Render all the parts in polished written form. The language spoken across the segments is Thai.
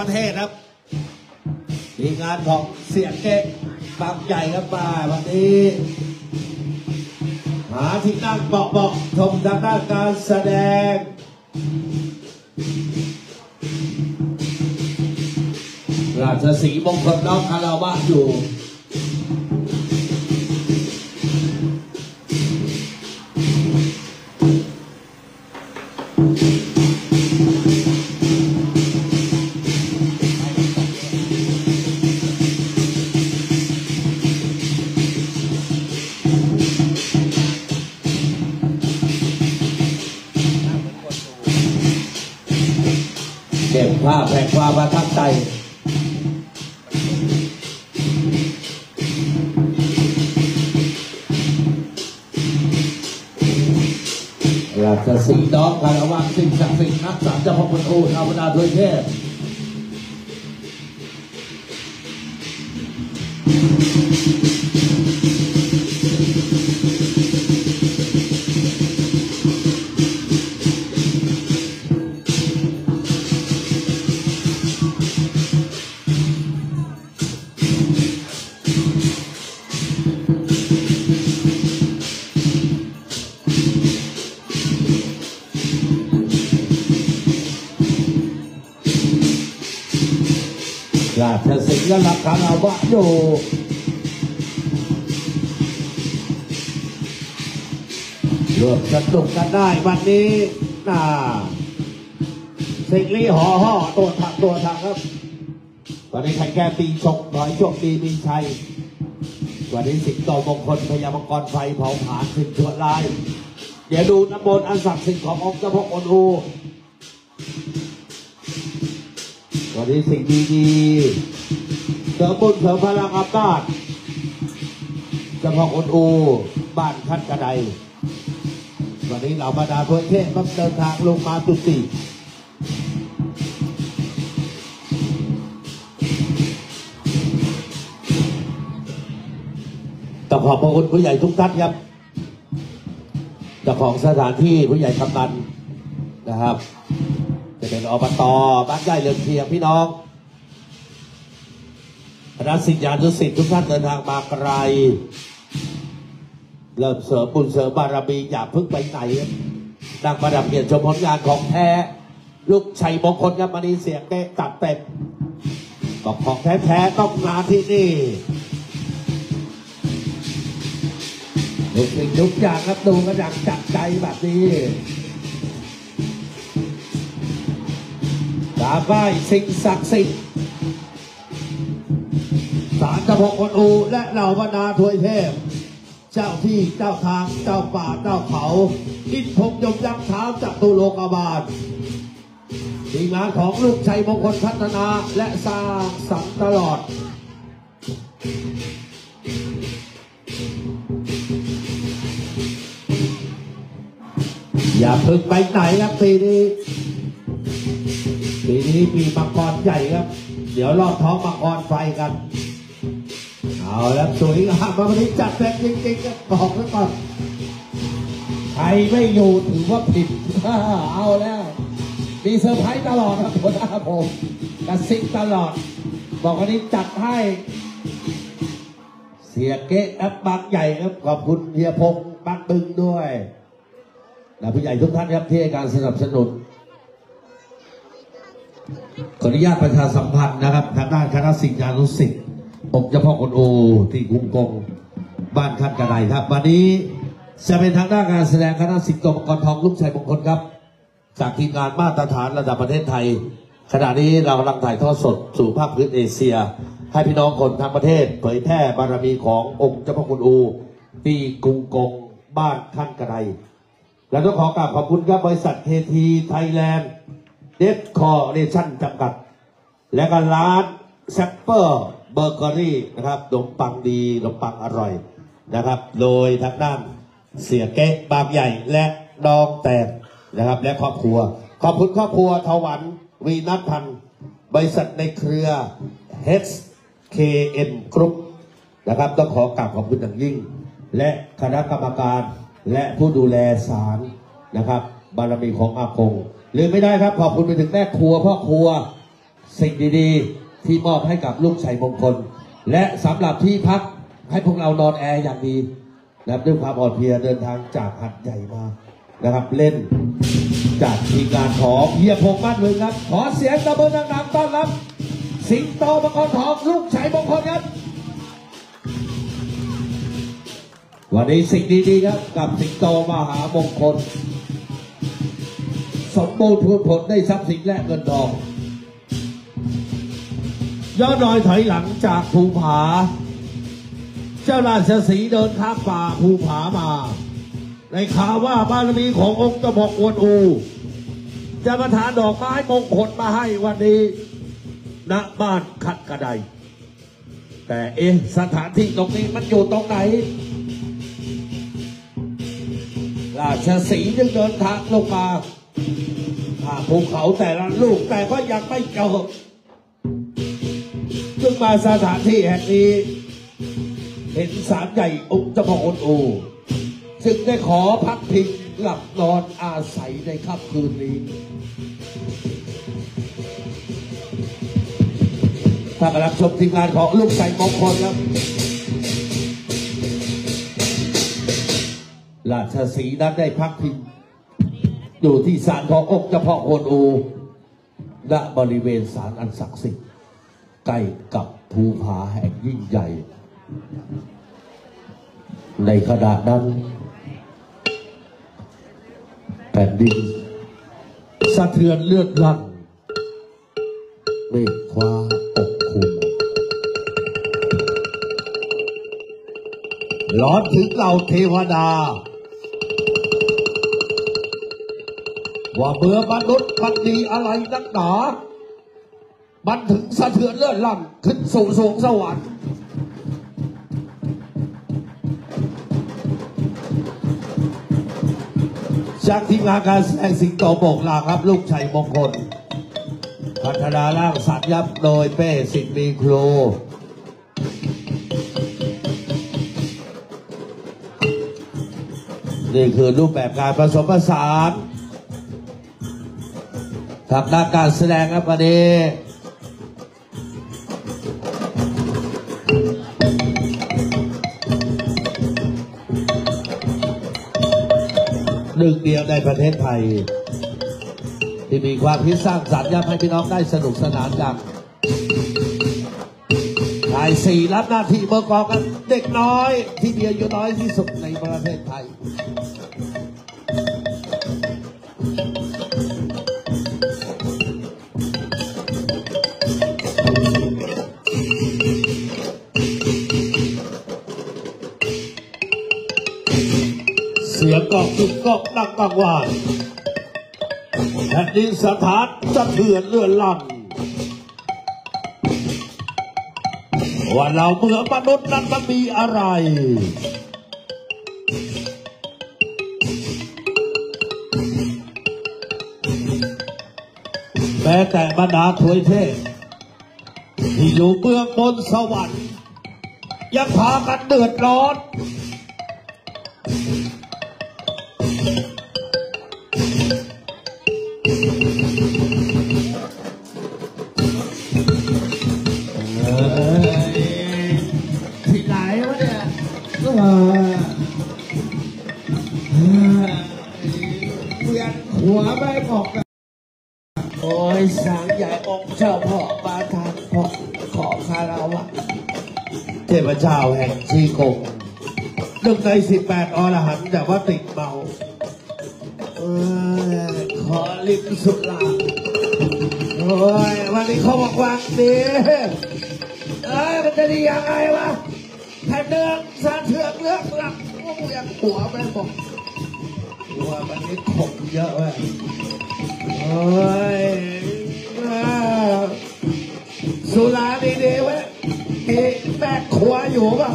มะเทศครับทีมงานของเสียงเก่งบางใหญ่ครับมาวันนี้หาที่นั่งเบาๆชมทางด้านการแสดงราชสีมงคลน้องคาราวะอยู่เก็บภาพแห่งความประทับใจราชสีห์น้องคาราวะสิ่งศักดิ์สิทธิ์นักสามเจ้าพ่อคุณโอชาวนาด้วยเทพราชสิงห์และราชคาราวะอยู่รวมสนุกกันได้วันนี้น่าสิงห์ลี่ห่อห่อตัวถักครับวันนี้ใครแก้ตีชกหน่อยโชคดีมีชัยวันนี้สิงห์โตมงคลพญามังกรไฟเผาผลาญสิงห์ชวนลายเดี๋ยวดูน้ำมนต์อันศักดิ์สิทธิ์ขององค์เจ้าพ่ออนอูวันนี้สิ่งดีๆเสริมบุญเสริมพลังอำนาจเฉพาะคนอูบ้านคัดกระไดวันนี้เหล่าบรรดาเพื่อนเทพต้องเดินทางลงมาจุดสี่ต้องขอบพระคุณผู้ใหญ่ทุกท่านครับเจ้าของสถานที่ผู้ใหญ่กำนันนะครับจะเป็นอบต.บ้านใหญ่เรือนเคียงพี่น้องคณะศิษยานุศิษย์ทุกท่านเดินทางมาไกลเริ่มเสริมบุญเสริมบารมีอย่าเพิ่งไปไหนนั่งประดับเกียรติชมผลงานของแท้ลูกชัยมงคลครับวันนี้เสียงเต้ตัดเต็มบอกของแท้ๆต้องมาที่นี่ทุกสิ่งทุกอย่างครับดูกระดังจับใจแบบนี้สาบายสิ่งศักดิ์สิทธิ์ศาลเจ้าพ่อคนอูและเหล่าบรรดาทวยเทพเจ้าที่เจ้าทางเจ้าป่าเจ้าเขาอินทพงศ์ยมยักษ์เท้าจัตุโลกบาลทีมงานของลูกชัยมงคลพัฒนาและสร้างสรรค์ตลอดอย่าเพิ่งไปไหนครับปีนี้มีมังกรใหญ่ครับเดี๋ยวรอบท้องมังกรไฟกันเอาแล้วสวยงามวันนี้จัดแบบจริงๆครับบอกแล้วก่อนใครไม่อยู่ถือว่าผิดเอาแล้วมีเซอร์ไพรส์ตลอดครับหัวหน้าผมกระซิบตลอดบอกวันนี้จัดให้เสียเก๊ะนับบางใหญ่ครับขอบคุณเฮียพงษ์บางบึงด้วยและผู้ใหญ่ทุกท่านครับที่ให้การสนับสนุนขออนุญาตประชาสัมพันธ์นะครับทางด้านคณะศิษยานุศิษย์องค์เจ้าพ่อคนโอที่กรุงกงบ้านคัดกระไดครับวันนี้จะเป็นทางด้านการแสดงคณะศิษย์กรมกรทองลูกชัยมงคลครับจากทีมงานมาตรฐานระดับประเทศไทยขณะนี้เรากำลังถ่ายทอดสดสู่ภาคพื้นเอเชียให้พี่น้องคนทั้งประเทศเผยแพร่บารมีขององค์เจ้าพ่อคนโอที่กรุงกงบ้านคัดกระไดและต้องขอกราบขอบคุณครับบริษัทเคทีไทยแลนด์เดฟคอร์เรชั่นจำกัดและก็ร้านแซปเปอร์เบเกอรี่นะครับขนมปังดีขนมปังอร่อยนะครับโดยทางด้านเสียเก๊ะบางใหญ่และน้องแตกนะครับและครอบครัวขอบคุณครอบครัวถวันวีนัทพันธ์บริษัทในเครือ HKM Group นะครับต้องขอกราบขอบคุณอย่างยิ่งและคณะกรรมการและผู้ดูแลศาลนะครับบารมีของอากงลืมไม่ได้ครับขอบคุณไปถึงแม่ครัวพ่อครัว สิ่งดีๆที่มอบให้กับลูกชัยมงคลและสำหรับที่พักให้พวกเรานอนแอร์อย่างดีนะครับด้วยความอ่อนเพลียเดินทางจากหัดใหญ่มานะครับเล่นจากทีมงานของเฮียพงษ์บ้านเลยครับขอเสียงตะเบินดังๆต้อนรับสิงโตมังกรทองลูกชัยมงคลครับวันนี้สิ่งดีๆครับกับสิงโตมหามงคลสมบูรณ์พูนผลได้ทรัพย์สินและเงินทองยอดดอยถอยหลังจากภูผาเจ้าราชสีเดินข้ามป่าภูผามาในข่าวว่าบารมีขององค์เจ้าพ่อกวนอูจะประทานดอกไม้มงคลมาให้วันนี้ณบ้านขัดกระไดแต่สถานที่ตรงนี้มันอยู่ตรงไหนราชสีจึงเดินทางลงมาภูเขาแต่ละลูกแต่ก็ยังไม่เจอจึงมาสถานที่แห่งนี้เห็นศาลใหญ่องค์เจ้าพ่อกวนอูจึงได้ขอพักพิงหลับนอนอาศัยในค่ำคืนนี้ท่านมารับชมทีมงานของลูกชัยมงคลครับราชสีห์นั้นได้พักพิงอยู่ที่ศาลขององค์เจ้าพ่อกวนอูณบริเวณศาลอันศักดิ์สิทธิ์ใกล้กับภูผาแห่งยิ่งใหญ่ในขณะนั้นแผ่นดินสะเทือนเลือดลั่นเมฆฟ้าปกคลุมร้อนถึงเหล่าเทวดาว่าเบื่อมนุษย์มันดีอะไรนักหนามันถึงสะเทือนเลือดลั่นขึ้นสู่สวงสวรรค์จากทีมงานการแสดงสิงโตโบกลาครับลูกชัยมงคลพัฒนาร่างสัตว์ยับโดยเป้สิทธิ์มีครูนี่คือรูปแบบการผสมผสานทางด้านการแสดงครับวันนี้หนึ่งเดียวในประเทศไทยที่มีความคิดสร้างสรรค์ให้พี่น้องได้สนุกสนานกันฝ่ายสี่รับหน้าที่เบอร์กองกันเด็กน้อยที่มีอายุน้อยที่สุดในประเทศไทยกอกจุดกอกดังกลางวันแผ่นดินสถานสะเทือนเลื่อนลั่นว่าเราเมื่อมนุษย์นั้นมันมีอะไรแม้แต่บรรดาถวยเทพที่อยู่เบื้องบนสวรรค์ยังพากันเดือดร้อนเทพเจ้าแห่งชีกงหนึ่งใน18อรหันต์แต่ว่าติดเมาขอลิบสุดละโอ้ยวันนี้เขาบอกว่าดีมันจะดียังไงวะแผ่นเนื้อสะเทือนเลือกหลักว่ากูยังหัวไม่บอกหัววันนี้ขมเยอะเว้ยโอ้ยสุราดีๆเว้ยแม่ครัวอยู่ป่ะ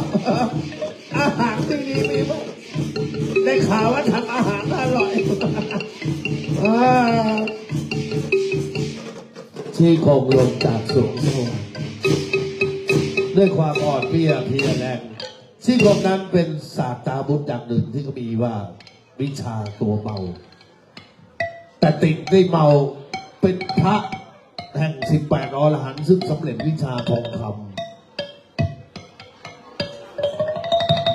อาหารที่ดีมีป่ะได้ข่าวว่าทำอาหารอร่อยที่คงลงจากสูงด้วยความอ่อนเพลียแรงที่คงนั้นเป็นศาสตราบุญอย่างหนึ่งที่เขามีว่าวิชาตัวเมาแต่ติดได้เมาเป็นพระ แห่ง18อรหันต์ซึ่งสำเร็จวิชาทองคำ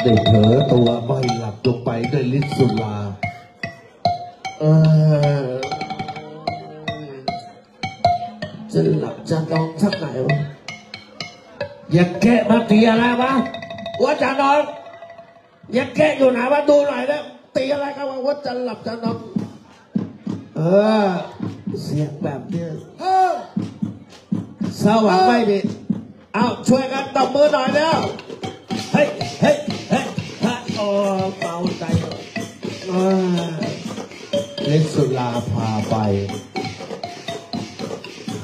ได้เผลอตัวไม่หลับลงไปด้วยฤทธิ์สุราจะหลับจะนอนสักไหนวะอย่าแกะมาตีอะไรวะว่าจะนอนอย่าแกะอยู่ไหนวะดูหน่อยนะตีอะไรกันวะว่าจะหลับจะนอนเสียงแบบนี้สว่างไม่ดีเอาช่วยกันตบมือหน่อยแล้วเฮ้ยเฮ้ยเฮ้ยโอ้เมาใจเล่นสุราพาไป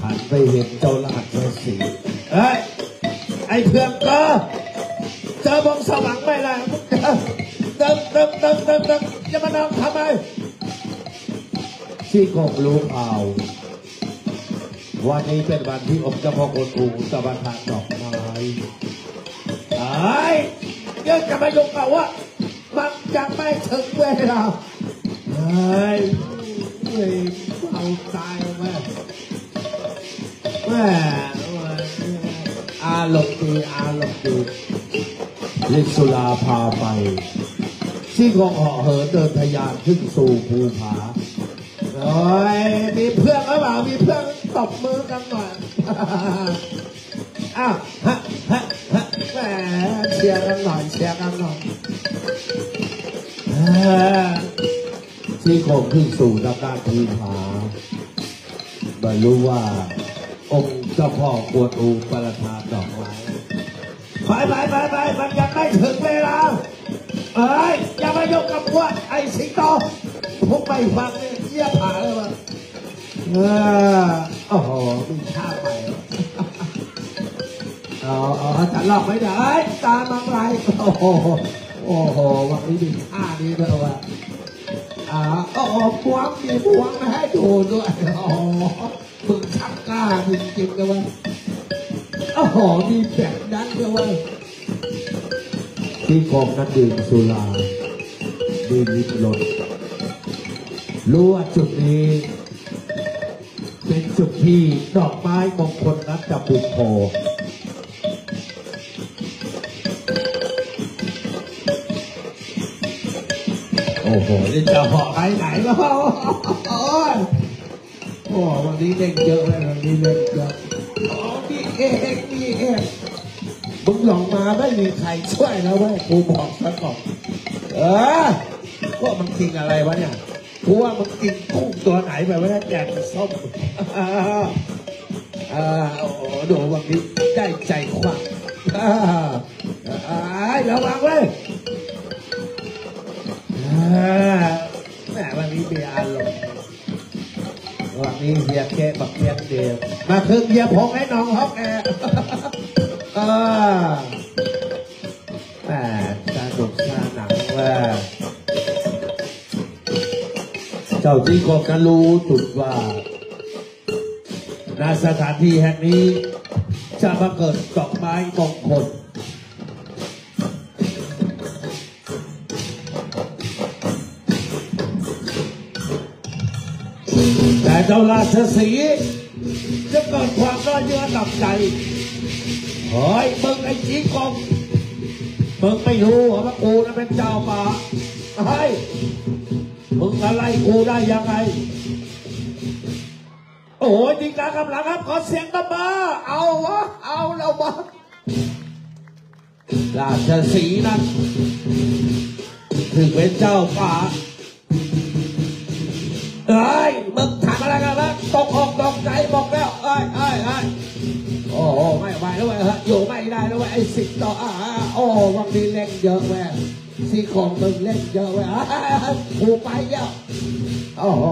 หันไปเห็นเจ้ารหัสเจ้าสีเฮ้ยไอ้เพื่อนก็เจอมองสว่างไม่ได้เติมจะมานอนทำไมที่คงรู้ข่าววันนี้เป็นวันที่องค์เจ้าพ่อคนอู่ตะวันทางดอกไม้ไอ้เยอะจะไปยกเก่าว่ามันจะไม่ถึงเวลาไอ้เอาตายแม่แม่อารมณ์ดีลิศสุราพาไปที่คงเหาะเหินเดินทะยานขึ้นสู่ภูผาโอ้ยมีเพื่อนหรือเปล่ามีเพื่อนตบมือกันหน่อยอ้าวฮะแหมเชียร์กันหน่อยที่คงขึ้นสู่ทางด้านภูผาบรรลุว่าองค์เจ้าพ่อกวนอูประทานดอกไม้ไปมันยังไม่ถึงเวลาเอ้ยอย่ามายุ่งกับพวกไอ้สิงโตพวกไปฟังเนี่ยเยี่ยผ่าเลยวะโอ้โหมึงฆ่าไปเอาจัดรอบไม่ได้ตามังไรโอ้โหวันนี้มึงฆ่าดีเลยวะโอ้โหพวงมีพวงมาให้ดูด้วยโอ้โหมึงชักกล้าจริงๆเลยวะโอ้โหมีแบบนั้นเลยวะที่กองนักดื่มสุราดื่มลิบหลดรู้ว่าจุดนี้เป็นจุดที่ดอกไม้มงคลนั้นจะผุดโผล่โอ้โหนี่จะเหาะไปไหนแล้วโอ้วันนี้เล่นเยอะเลยวันนี้เล่นเยอะนี่เองมึงหลงมาไม่มีใครช่วยแล้วเว้ยกูบอกซะก่อนว่ามันกินอะไรวะเนี่ยกูว่ามันกินกุ้งตัวไหนไปวะเนี่ยแดดส้มโอ้โหวันนี้ได้ใจขวักระวังเว้ยแหมวันนี้มีอารมณ์วันนี้เฮียแค่บักเฮียเดียวมาถึงเฮียพงให้น้องฮอกแอร์แหมตาดุชาหนังว่าเจ้าที่ก็กันรู้จุดว่าณสถานที่แห่งนี้จะมาเกิดดอกไม้มงคลแต่เจ้าราชสีจะเกิดความร้อนเยือกดับใจเฮ้ยมึงไอ้จีกงมึงไม่รู้เหรอว่ากูนั้นเป็นเจ้าป่าเฮ้ยมึงอะไรกูได้ยังไงโอ้โหดีการกำลังครับขอเสียงตบมือเอาเราบ้างราชสีนั้นถึงเป็นเจ้าป่าเอ้ยมึงทำอะไรกันวะตกอกตกใจบอกแล้วเอ้ยโอ้โหไม่ไหวแล้วเว้ยอยู่ไม่ได้แล้วเว้ยไอ้สิงโตโอ้วันนี้เล่นเยอะเว้ยสี่ของมึงเล่นเยอะเว้ยกูไปเยอะโอ้โห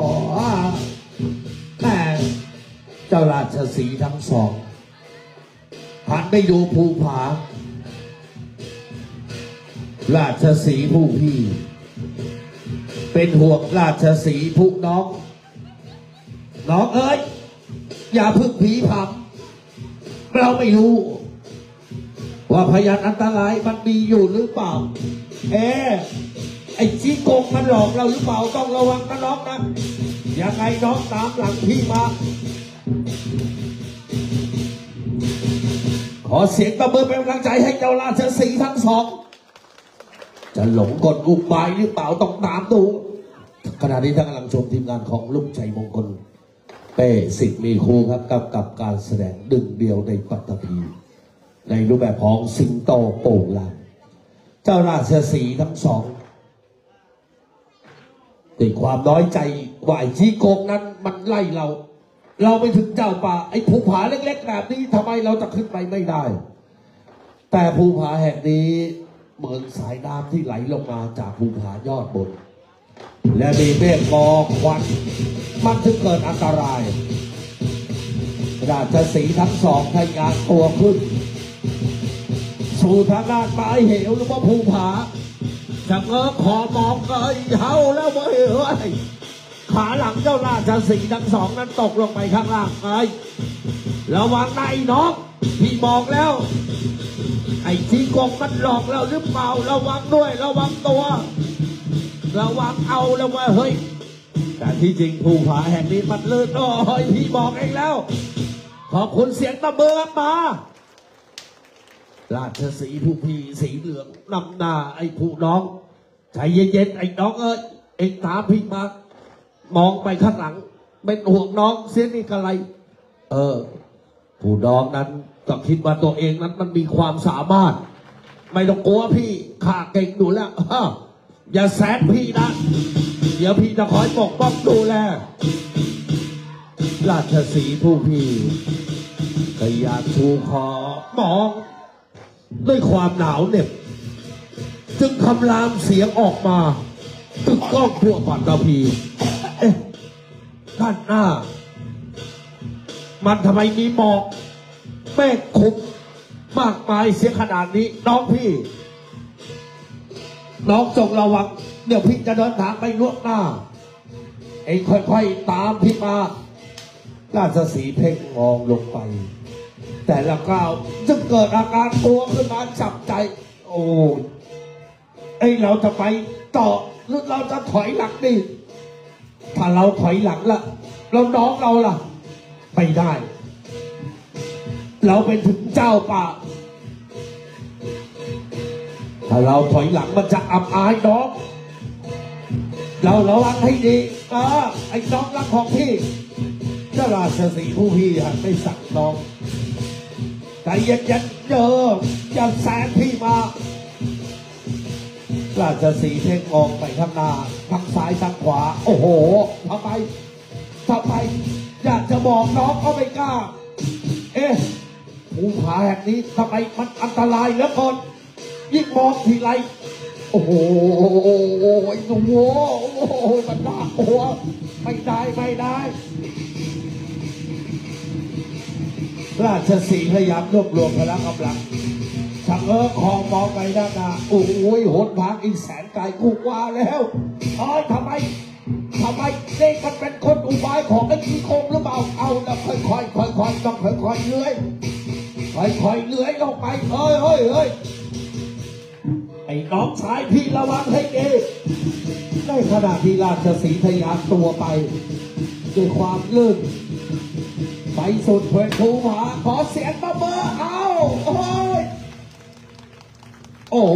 แม่เจ้าราชสีห์ทั้งสองหันไปดูภูผาราชสีห์ผู้พี่เป็นห่วงราชสีห์ผู้น้องเอ้ยอย่าพึ่งผีผำเราไม่รู้ว่าพยานอันตรายมันมีอยู่หรือเปล่าไอ้จีโกงมันหลอกเราหรือเปล่าต้องระวังนะน้องนะยังไงน้องตามหลังพี่มา อเสียงตะเบิดเป็นกำลังใจให้เจ้าราชสีห์ทั้งสองจะหลงกลอุบายหรือเปล่าต้องตามดูขณะนี้ท่านกำลังชมทีมงานของลุงชัยมงคลเป้ศิษย์มีครูครับกับการแสดงดึงเดียวในปัตตภีในรูปแบบของสิงโตโป่งลางเจ้าราชสีห์ทั้งสองแต่ความน้อยใจกว่าชี้โกงนั้นมันไล่เราไปถึงเจ้าป่าไอ้ภูผาเล็กๆแบบนี้ทำไมเราจะขึ้นไปไม่ได้แต่ภูผาแห่งนี้เหมือนสายน้ำที่ไหลลงมาจากภูผายอดบนและมีเมฆหมอกควันมันถึงเกิดอันตรายราชสีห์ทั้งสองทะยานตัวขึ้นสู่ทางด้านปลายเหวหรือว่าภูผาจะเงื้อขอมองเกยเฮาแล้วเว้ยขาหลังเจ้าราชสีห์ทั้งสองนั้นตกลงไปข้างล่างเอ้ยระวังในน้องพี่บอกแล้วไอ้ชี้กงมันหลอกเราหรือเปล่าระวังด้วยระวังตัวระวังเอาแล้วเว้ยแต่ที่จริงภูผาแห่งนี้มันลื่นน้อยพี่บอกเองแล้วขอบคุณเสียงตะเบิดมาราชสีห์ผู้พี่สีเหลืองนำหน้าไอ้ผู้น้องใจเย็นๆไอ้น้องเอ้ยเอ็งตามพี่มามองไปข้างหลังเป็นห่วงน้องเสียนี่กะไรผู้น้องนั้นก็คิดว่าตัวเองนั้นมันมีความสามารถไม่ต้องกลัวพี่ข้าเก่งดูแล้วอย่าแซดพี่นะเดี๋ยวพี่จะคอยปกป้องดูแลราชสีห์ผู้พี่ก็อยากชูคอมองด้วยความหนาวเหน็บจึงคำรามเสียงออกมาตึกก้องทั่วปัตตภีด้านหน้ามันทำไมมีหมอกเมฆคุมมากมายเสียขนาดนี้น้องพี่น้องจงระวังเดี๋ยวพี่จะเดินทางไปล่วงหน้าไอ้ค่อยๆตามพี่มาราชสีห์เพ่งมองลงไปแต่ละก้าวจะเกิดอาการกลัวขึ้นมาจับใจโอ้ไอ้เราจะไปต่อหรือเราจะถอยหลังดิถ้าเราถอยหลังละเราน้องเราล่ะไม่ได้เราเป็นถึงเจ้าป่าถ้าเราถอยหลังมันจะอับอายน้องเราระวังให้ดีไอ้น้องรักของพี่เจ้าราชสีห์ผู้พี่หันไปสั่งน้องใจเย็นๆอย่าแซงพี่มาราชสีห์เพ่งออกไปข้างหน้าทั้งซ้ายทั้งขวาโอ้โหทำไมอยากจะบอกน้องก็ไม่กล้าภูผาแห่งนี้ทำไมมันอันตรายเหลือเกินยิ่งมองทีไรโอ้โหมันน่ากลัวไม่ได้ราชสีห์พยายามรวบรวมพลังกำลังชักคอมองไปด้านหน้าโอ้ยหนทางอีกแสนไกลกูกว่าแล้วทำไมเด็กมันเป็นคนอุบายของไอ้ขี้โกงหรือเปล่าเอาแล้วค่อยต้องค่อยเลื้อยค่อยเลื้อยลงไปเฮ้ยไอ้น้องชายพี่ระวังให้ดีในขณะที่ราชสีห์พยายามตัวไปด้วยความลื่นไปสุดเพื่อภูผาขอเสียงมาเบอร์เอาโอ้โห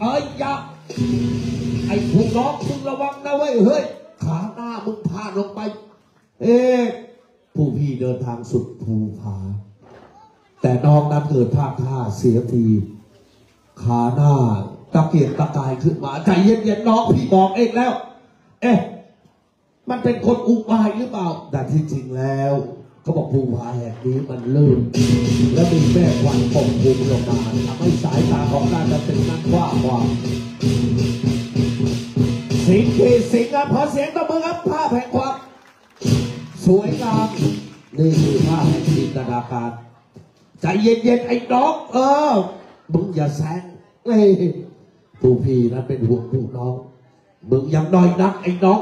เอ้ยยักษ์ไอ้ผู้น้องมึงระวังนะเฮ้ยขาหน้ามึงพาลงไปผู้พี่เดินทางสุดภูผาแต่น้องนั้นเกิดพลาดท่าเสียทีขาหน้าตะเกียกตะกายขึ้นมาใจเย็นๆน้องพี่บอกเองแล้วมันเป็นคนอุบายหรือเปล่าแต่ที่จริงแล้วเขาบอกภูผาแห่งนี้มันลื่นและมีแม่ควันปกคลุมลงมาทำให้สายตาของราชสีห์นั้นว้าหวาสิงห์ที่สิงห์ขอเสียงตบมือครับภาพแห่งความสวยงามนี่คือภาพแห่งจินตนาการใจเย็นๆไอ้น้องมึงอย่าแซงผู้พี่นั้นเป็นห่วงผู้น้องมึงยังน้อยนักไอ้น้อง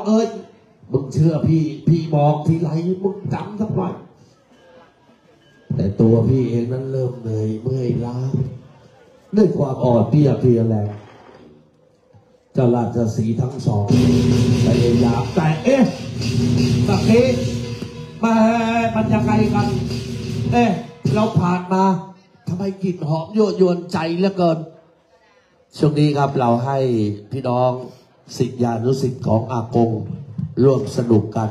มึงเชื่อพี่บอกทีไรมึงจำสักหน่อยแต่ตัวพี่เองนั้นเริ่มเหนื่อยเมื่อยล้าด้วยความอ่อนเพลียแรงเจ้าราชสีห์ทั้งสองพยายามแต่ตะกี้มันยังไงกันเราผ่านมา ทำไมกลิ่นหอมยั่วยวนใจเหลือเกินช่วงนี้ครับเราให้พี่น้องศิษยานุศิษย์ของอากงร่วมสนุกกัน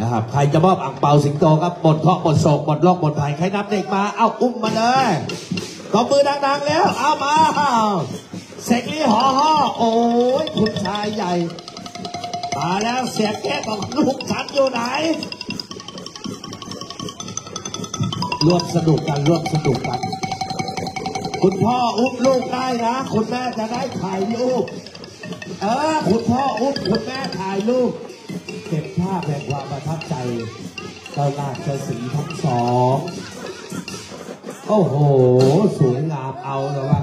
นะครับใครจะมอบอั่งเปาสิงโตครับหมดเคาะหมดโศกหมดโรคหมดภัยใครนับเด็กมาเอ้าอุ้มมาเลยตบมือดังๆแล้วเอามาเสกลี่ห่อห่อโอ้ยคุณชายใหญ่มาแล้วเสียงแก้ของลูกฉันอยู่ไหนร่วมสนุกกันร่วมสนุกกันคุณพ่ออุ้มลูกได้นะคุณแม่จะได้ถ่ายรูปคุณพ่ออุ้มคุณแม่ถ่ายรูปเก็บภาพแห่งความประทับใจเจ้าราชเจ้าสีทั้งสองโอ้โหสวยงามเอาเลยวะ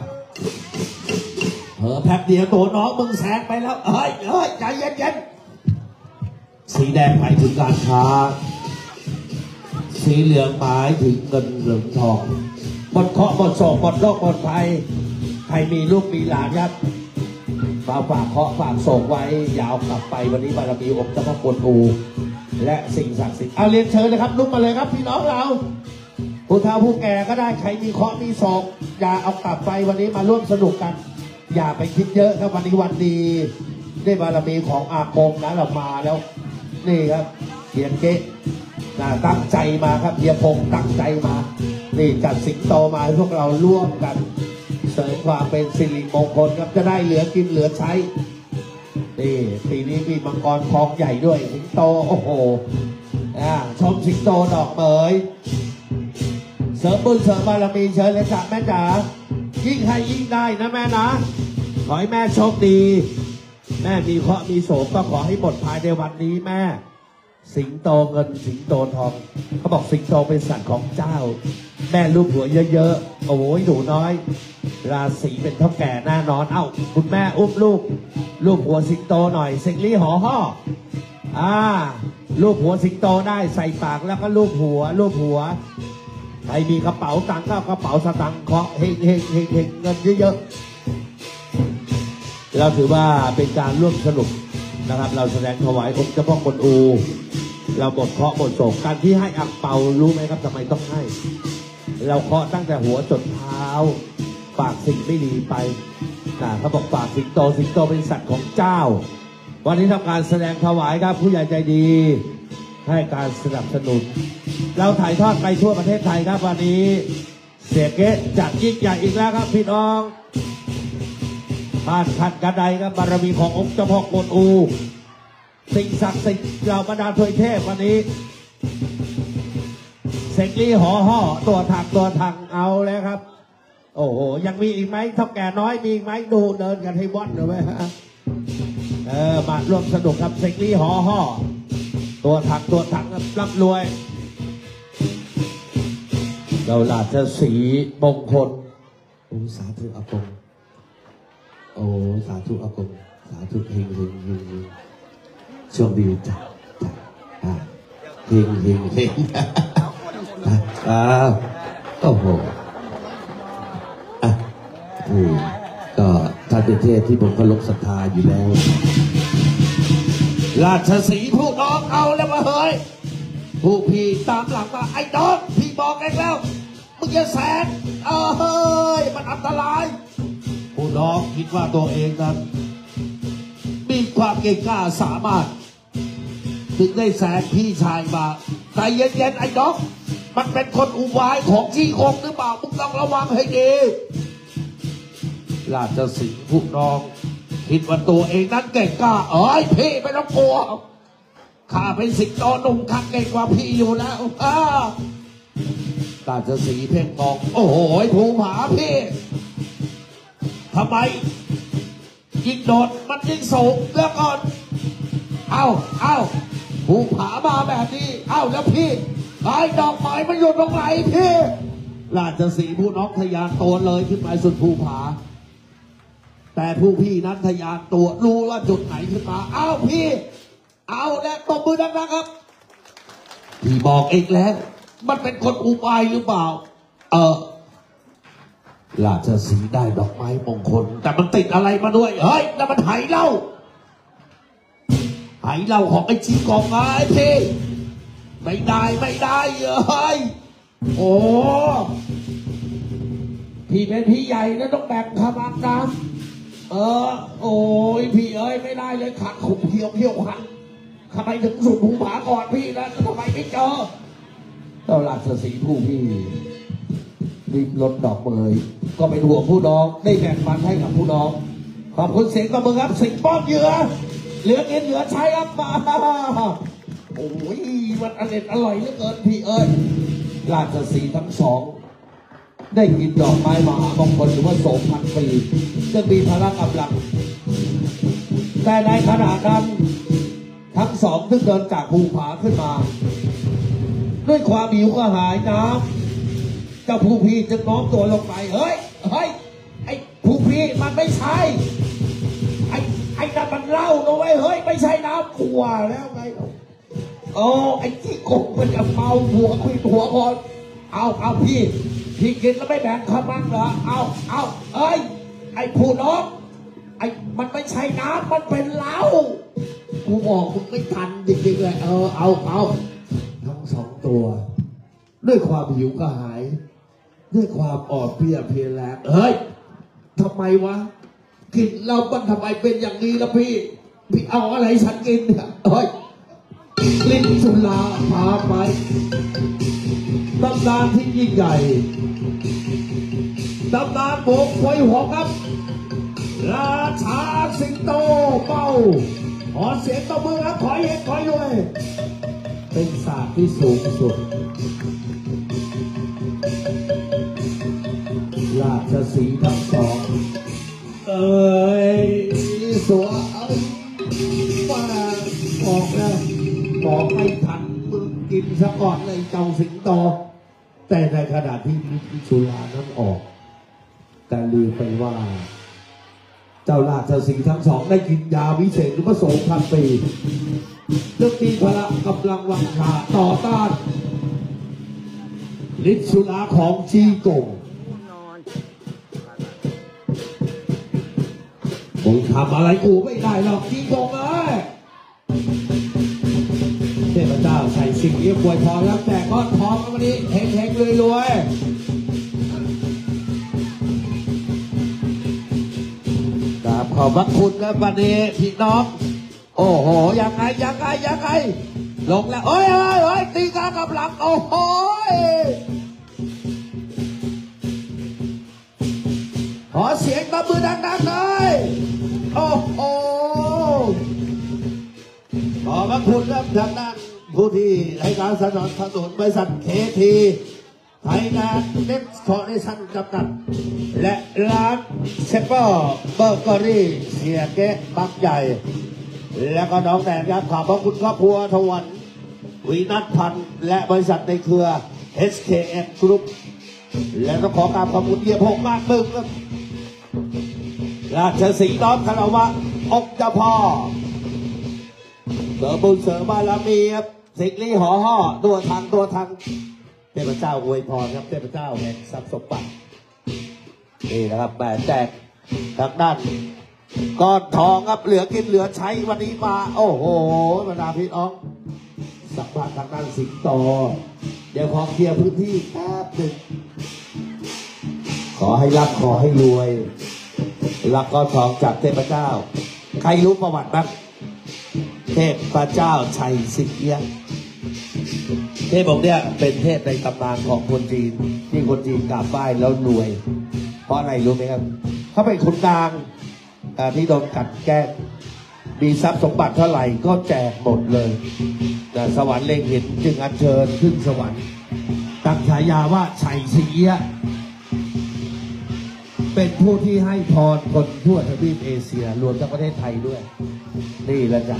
แป๊บเดียวตัวน้องมึงแซงไปแล้วเฮ้ยใจเย็นๆสีแดงหมายถึงการค้าสีเหลืองหมายถึงเงินเหลืองทองหมดเคาะหมดโศกหมดโรคหมดภัยใครมีลูกมีหลานครับฝากเคาะฝากโศกไว้ยาวกลับไปวันนี้บารมีองค์เจ้าพ่อกวนอูและสิ่งศักดิ์สิทธิ์เอาเรียนเชิญนะครับลุกมาเลยครับพี่น้องเราผู้เฒ่าผู้แก่ก็ได้ใครมีเคาะมีโศกอย่าเอากลับไปวันนี้มาร่วมสนุกกันอย่าไปคิดเยอะครับวันนี้วันดีได้บารมีของอากงนะเรามาแล้วนี่ครับเฮียเก๊นะตั้งใจมาครับเฮียพงตั้งใจมานี่จัดสิงโตมาพวกเราร่วมกันเสริมความเป็นสิริมงคลครับจะได้เหลือกินเหลือใช้นี่ปีนี้มีมังกรทองใหญ่ด้วยสิงโตโอ้โหชมสิงโตดอกเหมยเสริมบุญเสริมบารมีเชิญเลยจ้ะแม่จ๋ายิ่งให้ยิ่งได้นะแม่นะขอให้แม่โชคดีแม่มีเคราะห์มีโศกก็ขอให้หมดภายในวันนี้แม่สิงโตเงินสิงโตทองเขาบอกสิงโตเป็นสัตว์ของเจ้าแม่รูปหัวเยอะๆโอ้ยหนูน้อยราศีเป็นเท่าแก่แน่นอนเอ้าคุณแม่อุ้มลูกรูปหัวสิงโตหน่อยเซ็กลี่ห่อห่อรูปหัวสิงโตได้ใส่ปากแล้วก็รูปหัวรูปหัวใครมีกระเป๋าตังค์ก็กระเป๋าสตังค์เคาะเฮงเฮงเฮงเฮงเงินเยอะๆเราถือว่าเป็นการร่วมสนุกนะครับเราแสดงถวายองค์เจ้าพ่อกวนอูเราบทเคาะบทโศกการที่ให้อั่งเปารู้ไหมครับทำไมต้องให้เราเคาะตั้งแต่หัวจนเท้าฝากสิ่งไม่ดีไปเขาบอกฝากสิงโตสิงโตเป็นสัตว์ของเจ้าวันนี้ทำการแสดงถวายครับผู้ใหญ่ใจดีให้การสนับสนุนเราถ่ายทอดไปทั่วประเทศไทยครับวันนี้เสียเก๊จัดยิ่งใหญ่อีกแล้วครับพี่น้องผ่านขันกระไดครับบารมีขององค์เจ้าพ่อกวนอูสิ่งศักดิ์สิทธิ์เหล่าบรรดาถวยเทพวันนี้เสกลี่ห่อห่อตัวถังเอาแล้วครับโอ้โหยังมีอีกไหมเท่าแก่น้อยมีอีกไหมดูเดินกันให้ว่อนเลยไหมฮะมาร่วมสนุกครับเสกลี่ห่อห่อตัวถังรับรวยเราหลาดจะสีมงคลโอ้สาธุอากงโอ้สาธุอากงสาธุเฮงช่วงบิวจ้ะเฮงโอ้โหก็ท่านเป็นเทพที่ผมก็ลบศรัทธาอยู่แล้วราชสีผู้น้องเอาแล้วมาเฮ้ยผู้พี่ตามหลังมาไอ้น้องพี่บอกเองแล้วมึงจะแสนเฮ้ยมันอันตรายผู้น้องคิดว่าตัวเองนั้นมีความเก่งกล้าสามารถถึงได้แสนพี่ชายมาแต่เย็นๆไอ้น้องมันเป็นคนอุบายของที่คงหรือเปล่ามึงต้องระวังให้ดีราชสีผู้น้องคิดว่าตัวเองนั้นเก่งกล้าพี่ไม่ต้องกลัวข้าเป็นสิงโตหนุ่มข้าเก่งกว่าพี่อยู่แล้วราชสีเพ่งมองโอ้โหภูผาพี่ทำไมยิ่งโดดมันยิ่งสูงแล้วก่อนเอาภูผามาแบบนี้แล้วพี่ไอ้ดอกไม้มันอยู่ตรงไหนพี่ราชสีผู้น้องทะยานโตเลยขึ้นไปสุดภูผาแต่ผู้พี่นั้นทะยานตัวรู้ว่าจุดไหนขึ้นมาพี่และตบมือดังๆครับพี่บอกเองแล้วมันเป็นคนอุบายหรือเปล่าราชสีได้ดอกไม้มงคลแต่มันติดอะไรมาด้วยแล้วมันไหเหล้าของไอ้ชี้กองไม้พี่ไม่ได้โอ้ พี่ใหญ่นะต้องแบ่งขมักนะเออโอ้ยพี่เอ้ยไม่ได้เลยขัดขุมเขียวเขียวขันทำไมถึงสุดหูผาก่อนพี่นะทำไมไม่เจอเจ้าราชสีห์ผู้พี่ริมรถดอกเมยก็เป็นห่วงผู้น้องได้แบ่งปันให้กับผู้น้องขอบคุณเสียงตบมือครับสิงห์ป้อมเหยื่อเหลือกินเหลือใช้ครับมาโอ้ยมันอร่อยอร่อยเหลือเกินพี่เอ้ยราชสีห์ทั้งสองได้กินดอกไม้มหามงคลหรือว่าโสมพันปีจะมีพลังกำลังแต่ในขณะนั้นทั้งสองที่เดินจากภูผาขึ้นมาด้วยความหิวกระหายน้ำเจ้าผู้พี่จะน้อมตัวลงไปเฮ้ยเฮ้ยไอ้ผู้พี่มันไม่ใช่ไอ้น้ำมันเล่าลงไว้เฮ้ยไม่ใช่น้ำขวดแล้วไงโอ้ไอ้ที่กบมันจะเมาหัวคุยหัวคอนเอาพี่กินแล้วไม่แบ่งข้ามั่งเหรอเอาเอ้ยไอ้ผู้น้องไอ้มันไม่ใช่น้ำมันเป็นเหล้ากูบอกคุณไม่ทันจริงๆเลยเอาทั้งสองตัวด้วยความหิวกระหายด้วยความอ่อนเพลียเพลียแรงเฮ้ยทำไมวะกินเรามันทำไมเป็นอย่างนี้ล่ะพี่เอาอะไรฉันกินเนี่ยเฮ้ยลิ้นสุราพาไปตำนานที่ยิ่งใหญ่ตำนานโบกไฟหัวครับราชาสิงโตเป่าขอเสียงตบมือครับขอเย็นขอยุ้ยเป็นศาสตร์ที่สูงสุดราชสีห์ทั้งสองเอ้ยสวยมาออกแล้วบอกไม่ทันมึงกินซะก่อนเลยเจ้าสิงโตแต่ในขณะที่สุรานั้นออกแต่ลืมไปว่าเจ้าราชสีห์ทั้งสองได้กินยาวิเศษหรือว่าโสมพันปีเรื่องมีพละกำลังวังชาต่อต้านฤทธิ์สุราของจีโก่งมึงทำอะไรกูไม่ได้หรอกจีโก่งเอ้ยเทพเจ้าใส่สิ่งนี้ป่วยพอแล้วแต่ก้อนทองวันนี้เฮงๆรวยขอบพระคุณนะบัดนี้พี่น้องโอ้โหยังไงลงแล้วเอ้ยตีกากับหลังโอ้โหขอเสียงตบมือดังๆเลยโอ้โหขอบพระคุณนะทางด้านผู้ที่ให้การสนับสนุนบริษัทเคทีไทยแลนด์เน็ตคอร์ปอเรชั่นจำกัดและร้านเชฟเปอร์เบอร์เกอรี่เสียเก๊ะบักใหญ่และก็น้องแนนครับขอบพระคุณครอบครัวทวันวินัทพันธ์และบริษัทในเครือ SKN Group และก็ขอกราบขอบคุณเฮียพงษ์มากมึงครับราชสีห์น้อมคารวะอกเจ้าพ่อเสริมบุญเสริมบารมีครับสิงห์ลี่หอห่อตัวทางเทพเจ้าอวยพรครับเทพเจ้าแห่งทรัพย์สมบัตินี่นะครับแหมแจกทางด้านก้อนทองครับเหลือกินเหลือใช้วันนี้มาโอ้โหบรรดาพี่น้องสัมผัสทางด้านสิงโตเดี๋ยวขอเคลียร์พื้นที่แป๊บหนึ่งขอให้รับขอให้รวยรับก้อนทองจากเทพเจ้าใครรู้ประวัติบ้างเทพเจ้าชัยสิงเอี้ยเทพองค์เนี่ยเป็นเทพในตำนานของคนจีนที่คนจีนกราบไหว้แล้วรวยเพราะอะไรรู้ไหมครับเขาเป็นคนกลางที่โดนกัดแกล้งมีทรัพย์สมบัติเท่าไหร่ก็แจกหมดเลยแต่สวรรค์เล็งเห็นจึงอัญเชิญขึ้นสวรรค์ตั้งฉายาว่าชัยสิงเอี้ยเป็นผู้ที่ให้พรคนทั่วทวีปเอเชียรวมทั้งประเทศไทยด้วยนี่แหละจ้ะ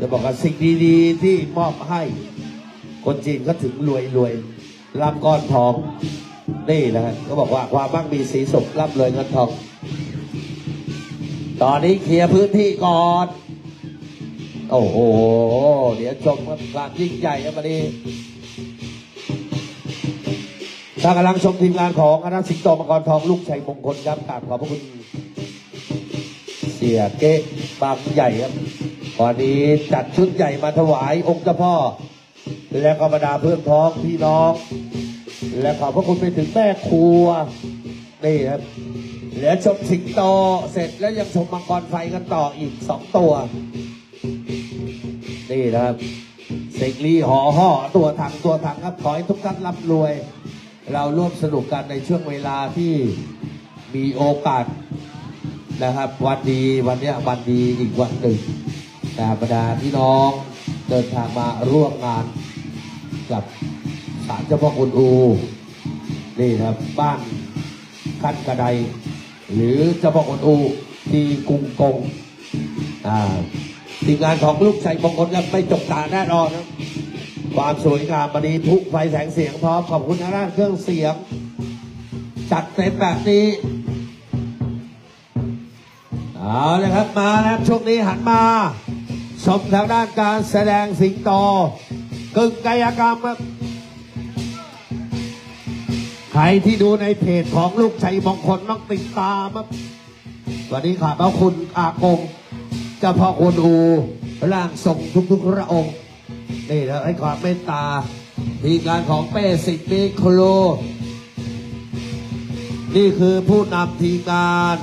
จะบอกว่าสิ่งดีๆที่มอบให้คนจีนก็ถึงรวยรับก้อนทองนี่นะครับก็บอกว่าความมั่งมีสีสุขรับเลยเงินทองตอนนี้เคลียร์พื้นที่ก่อนโอ้โหเดี๋ยวชมความยิ่งใหญ่ครับวันนี้ถ้ากำลังชมทีมงานของคณะสิงโตมังกรทองลูกชัยมงคลครับกราบขอบพระคุณเสียเก๊ะบางใหญ่ครับตอนนี้จัดชุดใหญ่มาถวายองค์เจ้าพ่อและก็บรรดาเพื่อนพ้องพี่น้องและขอบพระคุณไปถึงแม่ครัว นี่ครับเหลือชมสิงโตเสร็จแล้วยังชมมังกรไฟกันต่ออีก2ตัวนี่นะครับเสกลีห่อห่อตัวถังครับขอให้ทุกท่านร่ำรวยเราร่วมสนุกกันในช่วงเวลาที่มีโอกาสนะครับวันดีอีกวันหนึ่งแต่บรรดาพี่น้องเดินทางมาร่วมงานกับศาลเจ้าพ่อกุนอูนี่ครับบ้านคันกระไดหรือเจ้าพ่อกุนอูที่กรุงกงทีมงานของลูกชัยมงคลครับไม่จบตาแน่นอนครับความสวยงามวันนี้ทุกไฟแสงเสียงพร้อมขอบคุณทางด้านเครื่องเสียงจัดเต็มแบบนี้เอาเลยครับมาแล้วช่วงนี้หันมาชมทางด้านการแสดงสิงโตกึ่งกายกรรมครับใครที่ดูในเพจของลูกชัยมงคลต้องติดตามครับวันนี้ขอบพระคุณอากงเจ้าพ่อกุนอูร่างทรงทุกพระองค์นี่นะให้ความเมตตาทีมงานของเป้สิทธิ์มีครูนี่คือผู้นำทีมงาน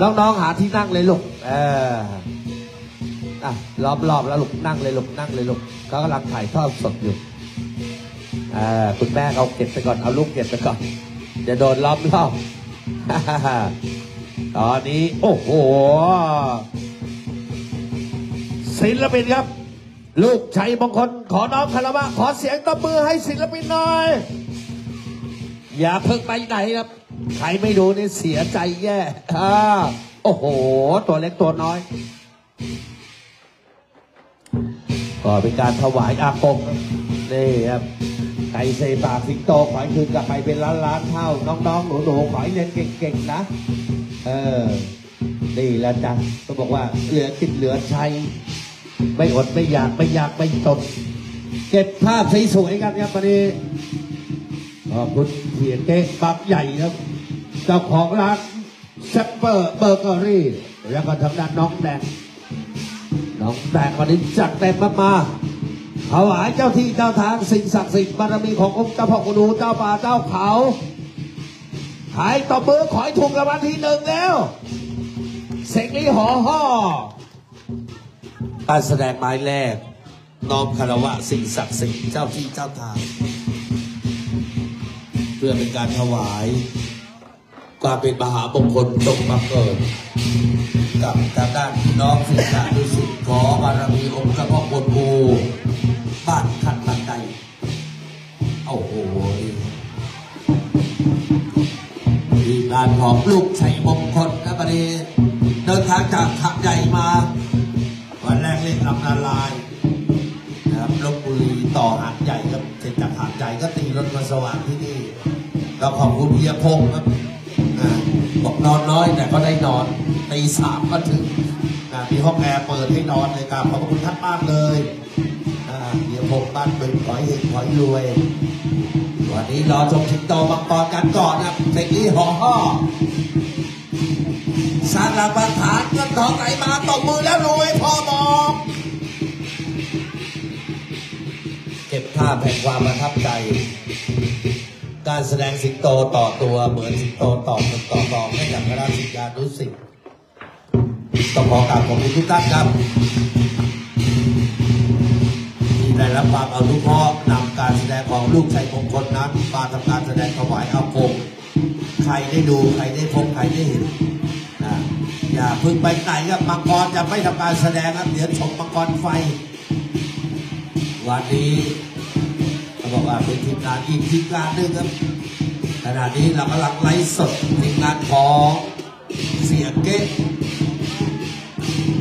น้องๆหาที่นั่งเลยลูกรอบๆแล้วลูกนั่งเลยลูกเขากำลังถ่ายทอดสดอยู่คุณแม่เอาเก็บไปก่อนเอาลูกเก็บไปก่อนจะโดนรอบตอนนี้โอ้โหศิลปินครับลูกชัยมงคลขอน้องคารวะขอเสียงตบมือให้ศิลปินหน่อยอย่าเพิ่งไปไหนครับใครไม่ดูนี่เสียใจแย่โอ้โหตัวเล็กตัวน้อยก็เป็นการถวายอากงนี่ครับไก่เสปากสิงโตขอให้คืนกลับไปเป็นล้านเท่าน้องๆหนูๆขอให้เรียนเก่งๆนะนี่ละจ้ะก็บอกว่าเหลือติดเหลือใช้ไม่อดไม่อยากไม่จนเก็บภาพสวยๆกันครับวันนี้ขอบคุณเขียนเก๊กบักใหญ่ครับเจ้าของร้านแซปเปอร์เบอร์เกอรี่แล้วก็ทำด้านน้องแดงวันนี้จัดเต็มมากๆถวายเจ้าที่เจ้าทางสิ่งศักดิ์สิทธิ์บารมีขององค์เจ้าพ่อกุนอูเจ้าป่าเจ้าเขาขายต่อเบอร์ขอยถูกรางวัลที่1แล้วเสกลีห่อห่อการแสดงไม้แรกน้อมคารวะสิ่งศักดิ์สิทธิ์เจ้าที่เจ้าทางเพื่อเป็นการถวายความเป็นมหามงคลจงบังเกิดกับทางด้านพี่น้องศิษยานุศิษย์ขอบารมีองค์เจ้าพ่อกุนอูบ้านคันกระไดโอ้โหทีมงานของลูกชัยมงคลนะประเดี๋ยวเดินทางจากขับใหญ่มาวันแรกเล่นลำนาลายนะครับลพบุรีต่อหาดใหญ่ครับเสร็จจากหาดใหญ่ก็ตีรถมาสว่างที่นี่เราขอบคุณพิยพงศ์ครับบอกนอนน้อยแต่ก็ได้นอนตี 3ก็ถึงมีห้องแอร์เปิดให้นอนเลยครับขอบคุณท่านมากเลยพิยพงศ์บ้านเป็นขอยเห็นขอยรวยวันนี้รอชมสิงโตมังกรกันก่อนครับเสกลีห่อห่อสารพัดฐานเงินทองไหลมาตบมือแล้วรวยพอมองเก็บภาพแห่งความประทับใจการแสดงสิงโตต่อตัวเหมือนสิงโตต่อตนต่อตองให้กับพระราชสิทธิานุสิทธิ์ต้องขอกราบขอบคุณทุกท่านครับที่ได้รับความอนุเคราะห์นำการแสดงของลูกชัยมงคลนั้นมาทำการแสดงถวายอากงใครได้ดูใครได้พบใครได้เห็นอย่าพึ่งไปไหนครับมังกรจะไม่ทำการแสดงครับเดี๋ยวชมมังกรไฟวันนี้เขาบอกว่าเป็นทีมงานอีกทีมงานหนึ่งครับขณะนี้เรากำลังไลฟ์สดทีมงานของเสียเก๊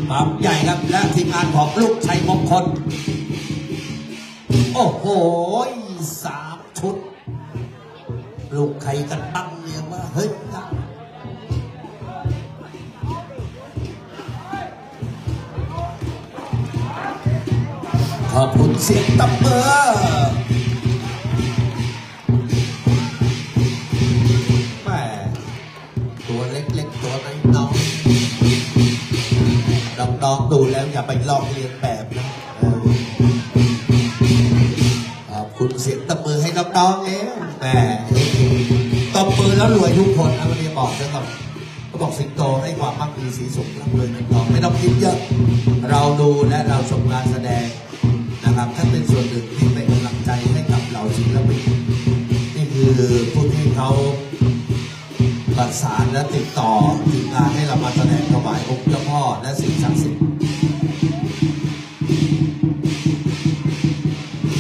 ปั๊บใหญ่ครับและทีมงานของลูกชัยมงคลโอ้โห3 ชุดลูกใครกันตั้งเนี่ยว่าเฮ้ยขอบคุณเสียงตบมือแม่ตัวเล็กๆตัวน้องดูแล้วอย่าไปลอกเรียนแบบนะขอบคุณเสียงตบมือให้น้องๆเองแม่ตบ แล้วรวยทุกคนนะวันนี้บอกนะครับก็บอกสิงโตให้ความมั่งมีสีสุขร่ำรวยเงินทองไม่ต้องคิดเยอะเราดูและเราชมการแสดงนะครับท่านเป็นส่วนหนึ่งที่เป็นกำลังใจให้กับเหล่าศิลปินนี่คือผู้ที่เขาประสานและติดต่อถึงงานให้เรามาแสดงถวายองค์เจ้าพ่อและสิ่งศักดิ์สิทธิ์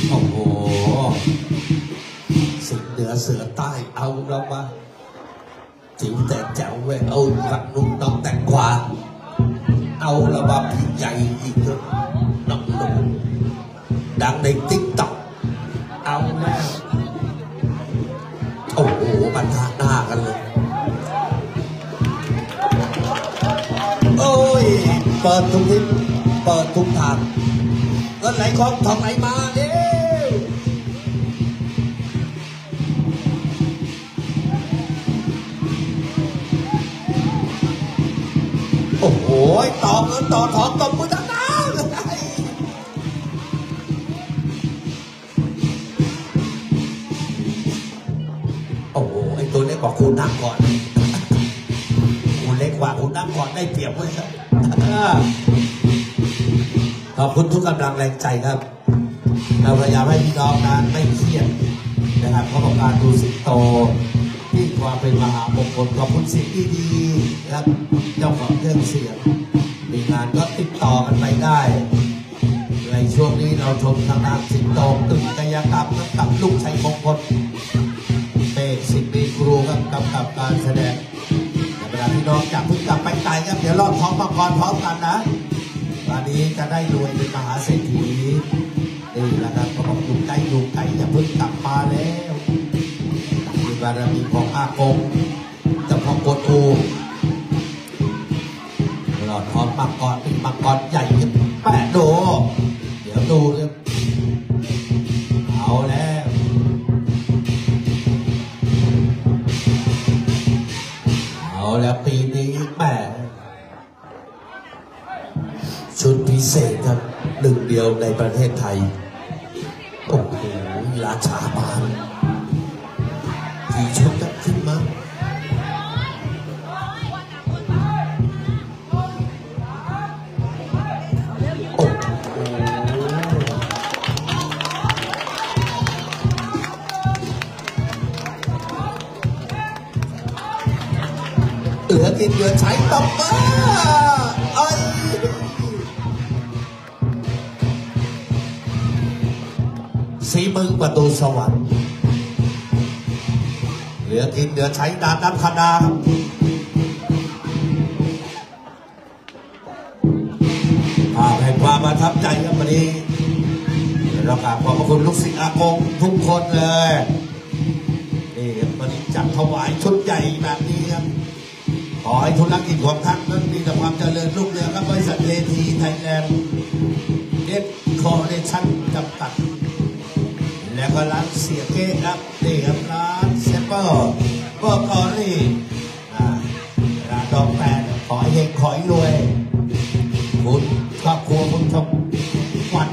โอ้โหสิงเหนือเสือใต้เอาเรามาจิ๋วแต่แจ๋วเว้ยเอาฝักนุ่มน้องแต่งขวาเอาเรามาพี่ใหญ่อีกน้องหนุ่มดังในติ๊กต็อกเอาแล้วโอ้โหมันท่าหน้ากันเลยโอ้ยเปิดทุกทิศเปิดทุกทางเงินไหลคล้องทองไหลมาเร็วโอ้โหต่อเงินต่อทองตบมือทั้งนั้นโอ้โหไอ้ตัวเล็กบอกคุณนั่งก่อนเล็กกว่าคุณนั่งก่อนได้เปรียบเว้ยครับขอบคุณทุกกำลังแรงใจครับเราพยายามให้พี่น้องนั้นไม่เครียดนะครับเพราะการดูสิงโตที่ความเป็นมหามงคลขอบคุณสิ่งที่ดีนะครับเจ้าของเครื่องเสียงมีงานก็ติดต่อกันไปได้ในช่วงนี้เราชมทางด้านสิงโตตึกกายกรรมกับลูกชัยมงคลเป็นสิบปีครูครับกับการแสดงพี่น้องจากพึ่งกลับไปตายครับเดี๋ยวรอบท้องมังกรพร้อมกันนะวันนี้จะได้รวยเป็นมหาเศรษฐีนี่แหละครับก็บอกอยู่ไกลอย่าพึ่งกลับมาแล้วมีบารมีของอากงจะพองโกตูรอบท้องมังกรเป็นมังกรใหญ่ขึ้นแปดโดเดี๋ยวดูครับเอาแล้วแล้วปีนี้แปดชุดพิเศษครับหนึ่งเดียวในประเทศไทยโอ้โหราชาบานกี่ชุดครับขึ้นมาโอ้โหเหลือกินเหลือใช้ต่อมาไอ้สีมึงประตูสวรรค์เหลือกินเหลือใช้ดาดน้ำคณาภาพแห่งความประทับใจครับวันนี้เรากราบขอบพระคุณลูกศิษย์อากงทุกคนเลยนี่วันนี้จัดถวายชุดใหญ่แบบนี้ครับขอให้ธุรกิจของท่านนั้นมีแต่ความเจริญรุ่งเรืองครับบริษัทเลทีไทยแลนด์เอ็กคอร์เรชั่นจำกัดแล้วก็ร้านเสียเก้ครับนี่ครับร้านเซเปอร์เบอร์กอรี่ร้านดอกแปดขอให้เฮงขอให้รวยคุณครอบครัวคุณชมขวัญ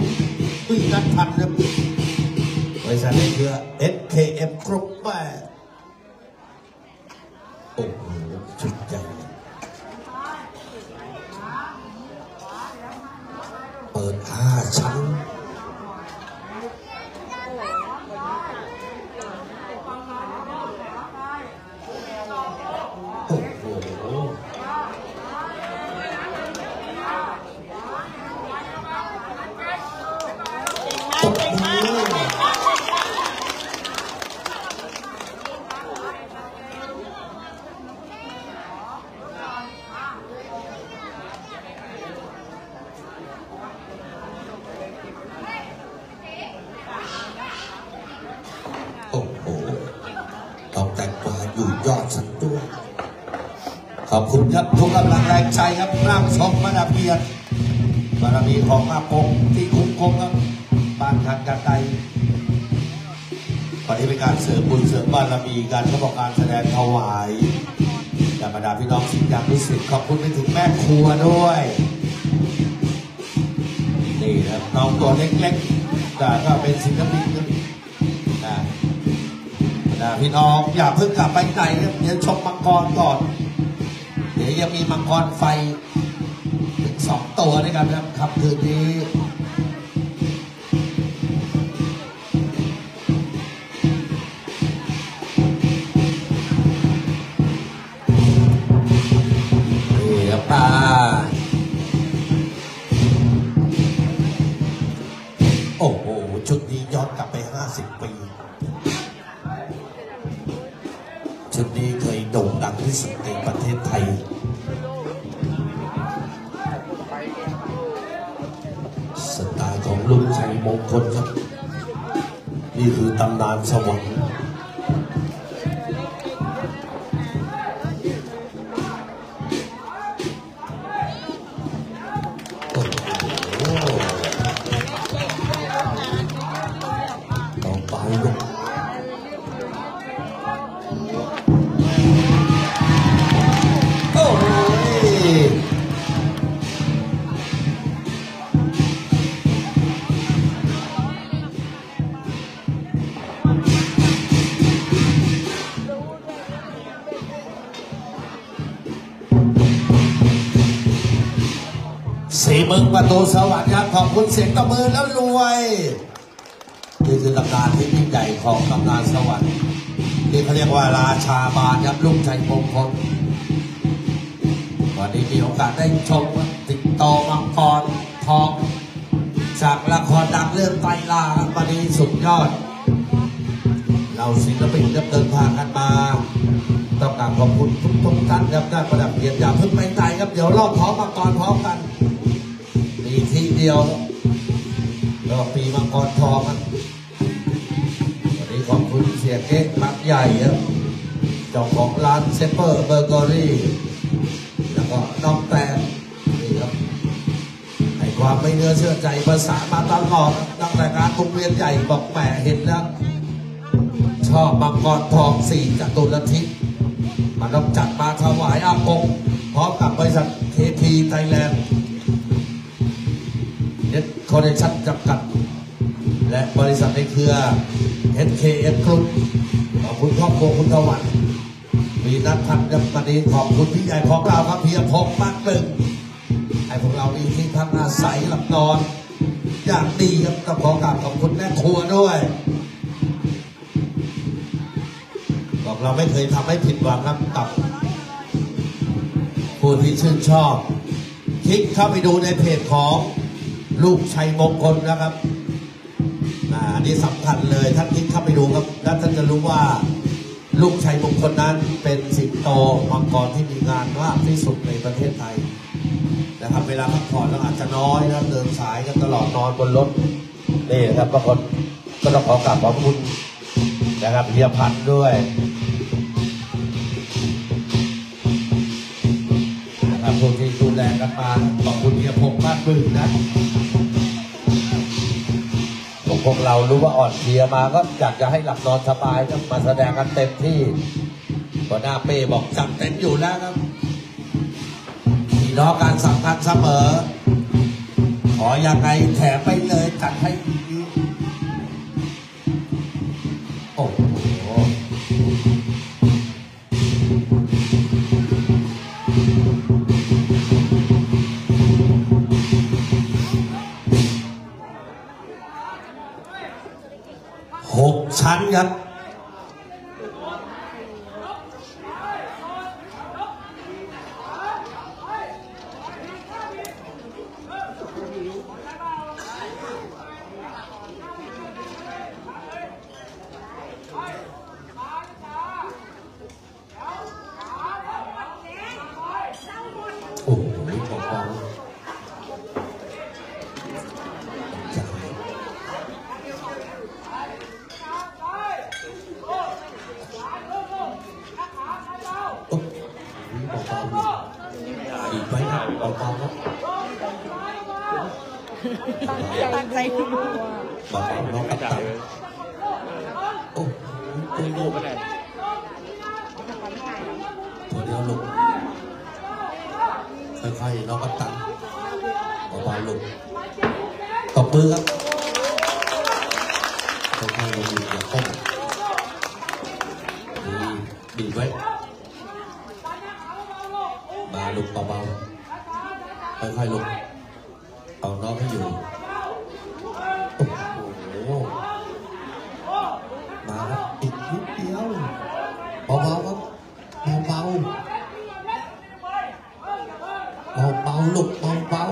ตุ้ยนัทพันธ์ครับบริษัทนี้คือ SKF กรุ๊ปแม่โอ้โหชุดใหญ่เปิด5 ชั้นโอ้โหขอบคุณครับทุกกำลังแรงใจครับร่างทรงมนาเพียรบารมีของอากงที่คุ้มครองครับบ้านทันกันใดปฏิบัติการเสริมบุญเสริมบารมีการประกอบการแสดงถวายธรรมดาพี่น้องศิษยานุศิษย์ขอบคุณไปถึงแม่ครัวด้วยนี่ครับน้องตัวเล็กๆแต่ก็เป็นศิลปินนะ พี่น้องอย่าเพิ่งกลับไปไกลเดี๋ยวชมมังกรก่อนเดี๋ยวยังมีมังกรไฟถึง2ตัวด้วยกันนะครับคืนนี้ปลาโอ้โหชุดนี้ย้อนกลับไป50ปีชุดนี้เคยโด่งดังที่สุดในประเทศไทยสไตล์ของลุงชัยมงคลครับนี่คือตำนานสวรรค์สีมึงประตูสวัสดิ์ครับขอบคุณเสียงตบมือแล้วรวยนี่คือตำนานที่ยิ่งใหญ่ของตำนานสวัสดิ์ที่เขาเรียกว่าราชาบาลครับลุงชัยมงคลวันนี้มีโอกาสได้ชมติดต่อมังกรทองจากละครดังเรื่องไตรลาครับวันนี้สุดยอดเราศิลปินเดินทางกันมาต้องการขอบคุณทุกท่านครับท่านประดับเกียรติอย่าเพิ่งไปไกลครับเดี๋ยวรอบท้องมังกรพร้อมกันมีทีเดียวรอบปีมังกรทองครับวันนี้ขอบคุณเสียเก๊กมักใหญ่ครับเจ้าของร้านเซเปอร์เบอร์เกอรี่แล้วก็น้องแตนนี่ครับให้ความไม่เนื้อเชื่อใจภาษามาตลอดตั้งแต่การโรงเรียนใหญ่บอกแหมเห็นแล้วชอบมังกรทองสี่จตุรทิศมารับจัดมาถวายอากงพร้อมกับบริษัทเคทีไทยแลนด์เน็ตคอนเนคชั่นจำกัดและบริษัทในเครือ SKS กรุ๊ปขอบคุณครอบครัวคุณทวัฒน์มีนัดทันจำปานีขอบคุณพี่ใหญ่ของเราครับเพียรพงษ์มากหนึ่งให้พวกเรามีที่พักอาศัยหลับนอนอย่างดีครับต้องขอกราบขอบคุณแม่ครัวด้วยบอกเราไม่เคยทำให้ผิดหวังครับกับผู้ที่ชื่นชอบคลิกเข้าไปดูในเพจของลูกชัยมงคลนะครับอันนี้สำคัญเลยท่านคลิกเข้าไปดูครับแล้วท่านจะรู้ว่าลูกชัยมงคลนั้นเป็นสิงโตมังกรที่มีงานมากที่สุดในประเทศไทยนะครับเวลาพักผ่อนเราอาจจะน้อยนะเดินสายกันตลอดนอนบนรถนี่นะครับบางคนก็ต้องขอกราบขอบคุณนะครับเฮียพันด้วยนะครับคนที่ดูแลกันมาขอบคุณเฮียพงษ์มากบึ้งนะพวกเรารู้ว่าอ่อนเพลียมาก็อยากจะให้หลับนอนสบายก็มาแสดงกันเต็มที่หัวหน้าเป้บอกจัดเต็มอยู่แล้วครับพี่น้องการสำคัญเสมอขออย่างไรแถมไปเลยจัดให้โอ้โห6 ชั้นครับ บีบไว้บาลุกเบาๆค่อยๆลุกเอาน้องให้อยู่โอ้โหมาครับอีกนิดเดียวเบาๆครับเบาๆเบาๆลุกเบา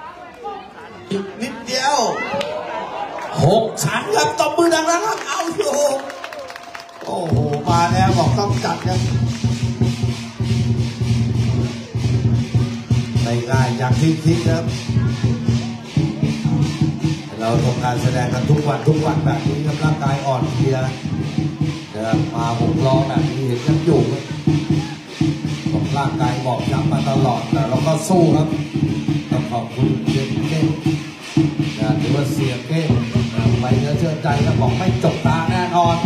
ๆอีกนิดเดียวหกชั้นครับตบมือดังๆครับเอาอยู่โอ้โหมาแล้วบอกต้องจัดครับไม่ง่ายอย่างที่คิดครับเราทำการแสดงกันทุกวันแบบนี้ครับร่างกายอ่อนเพลียนะครับมาหกล้อแบบนี้เห็นกันอยู่ของร่างกายบอกย้ำมาตลอดแต่เราก็สู้ครับต้องขอบคุณเด็กเก้งนะหรือว่าเสียเก้งไปเนื้อเชื่อใจแล้วบอกไม่จบตาแน่นอน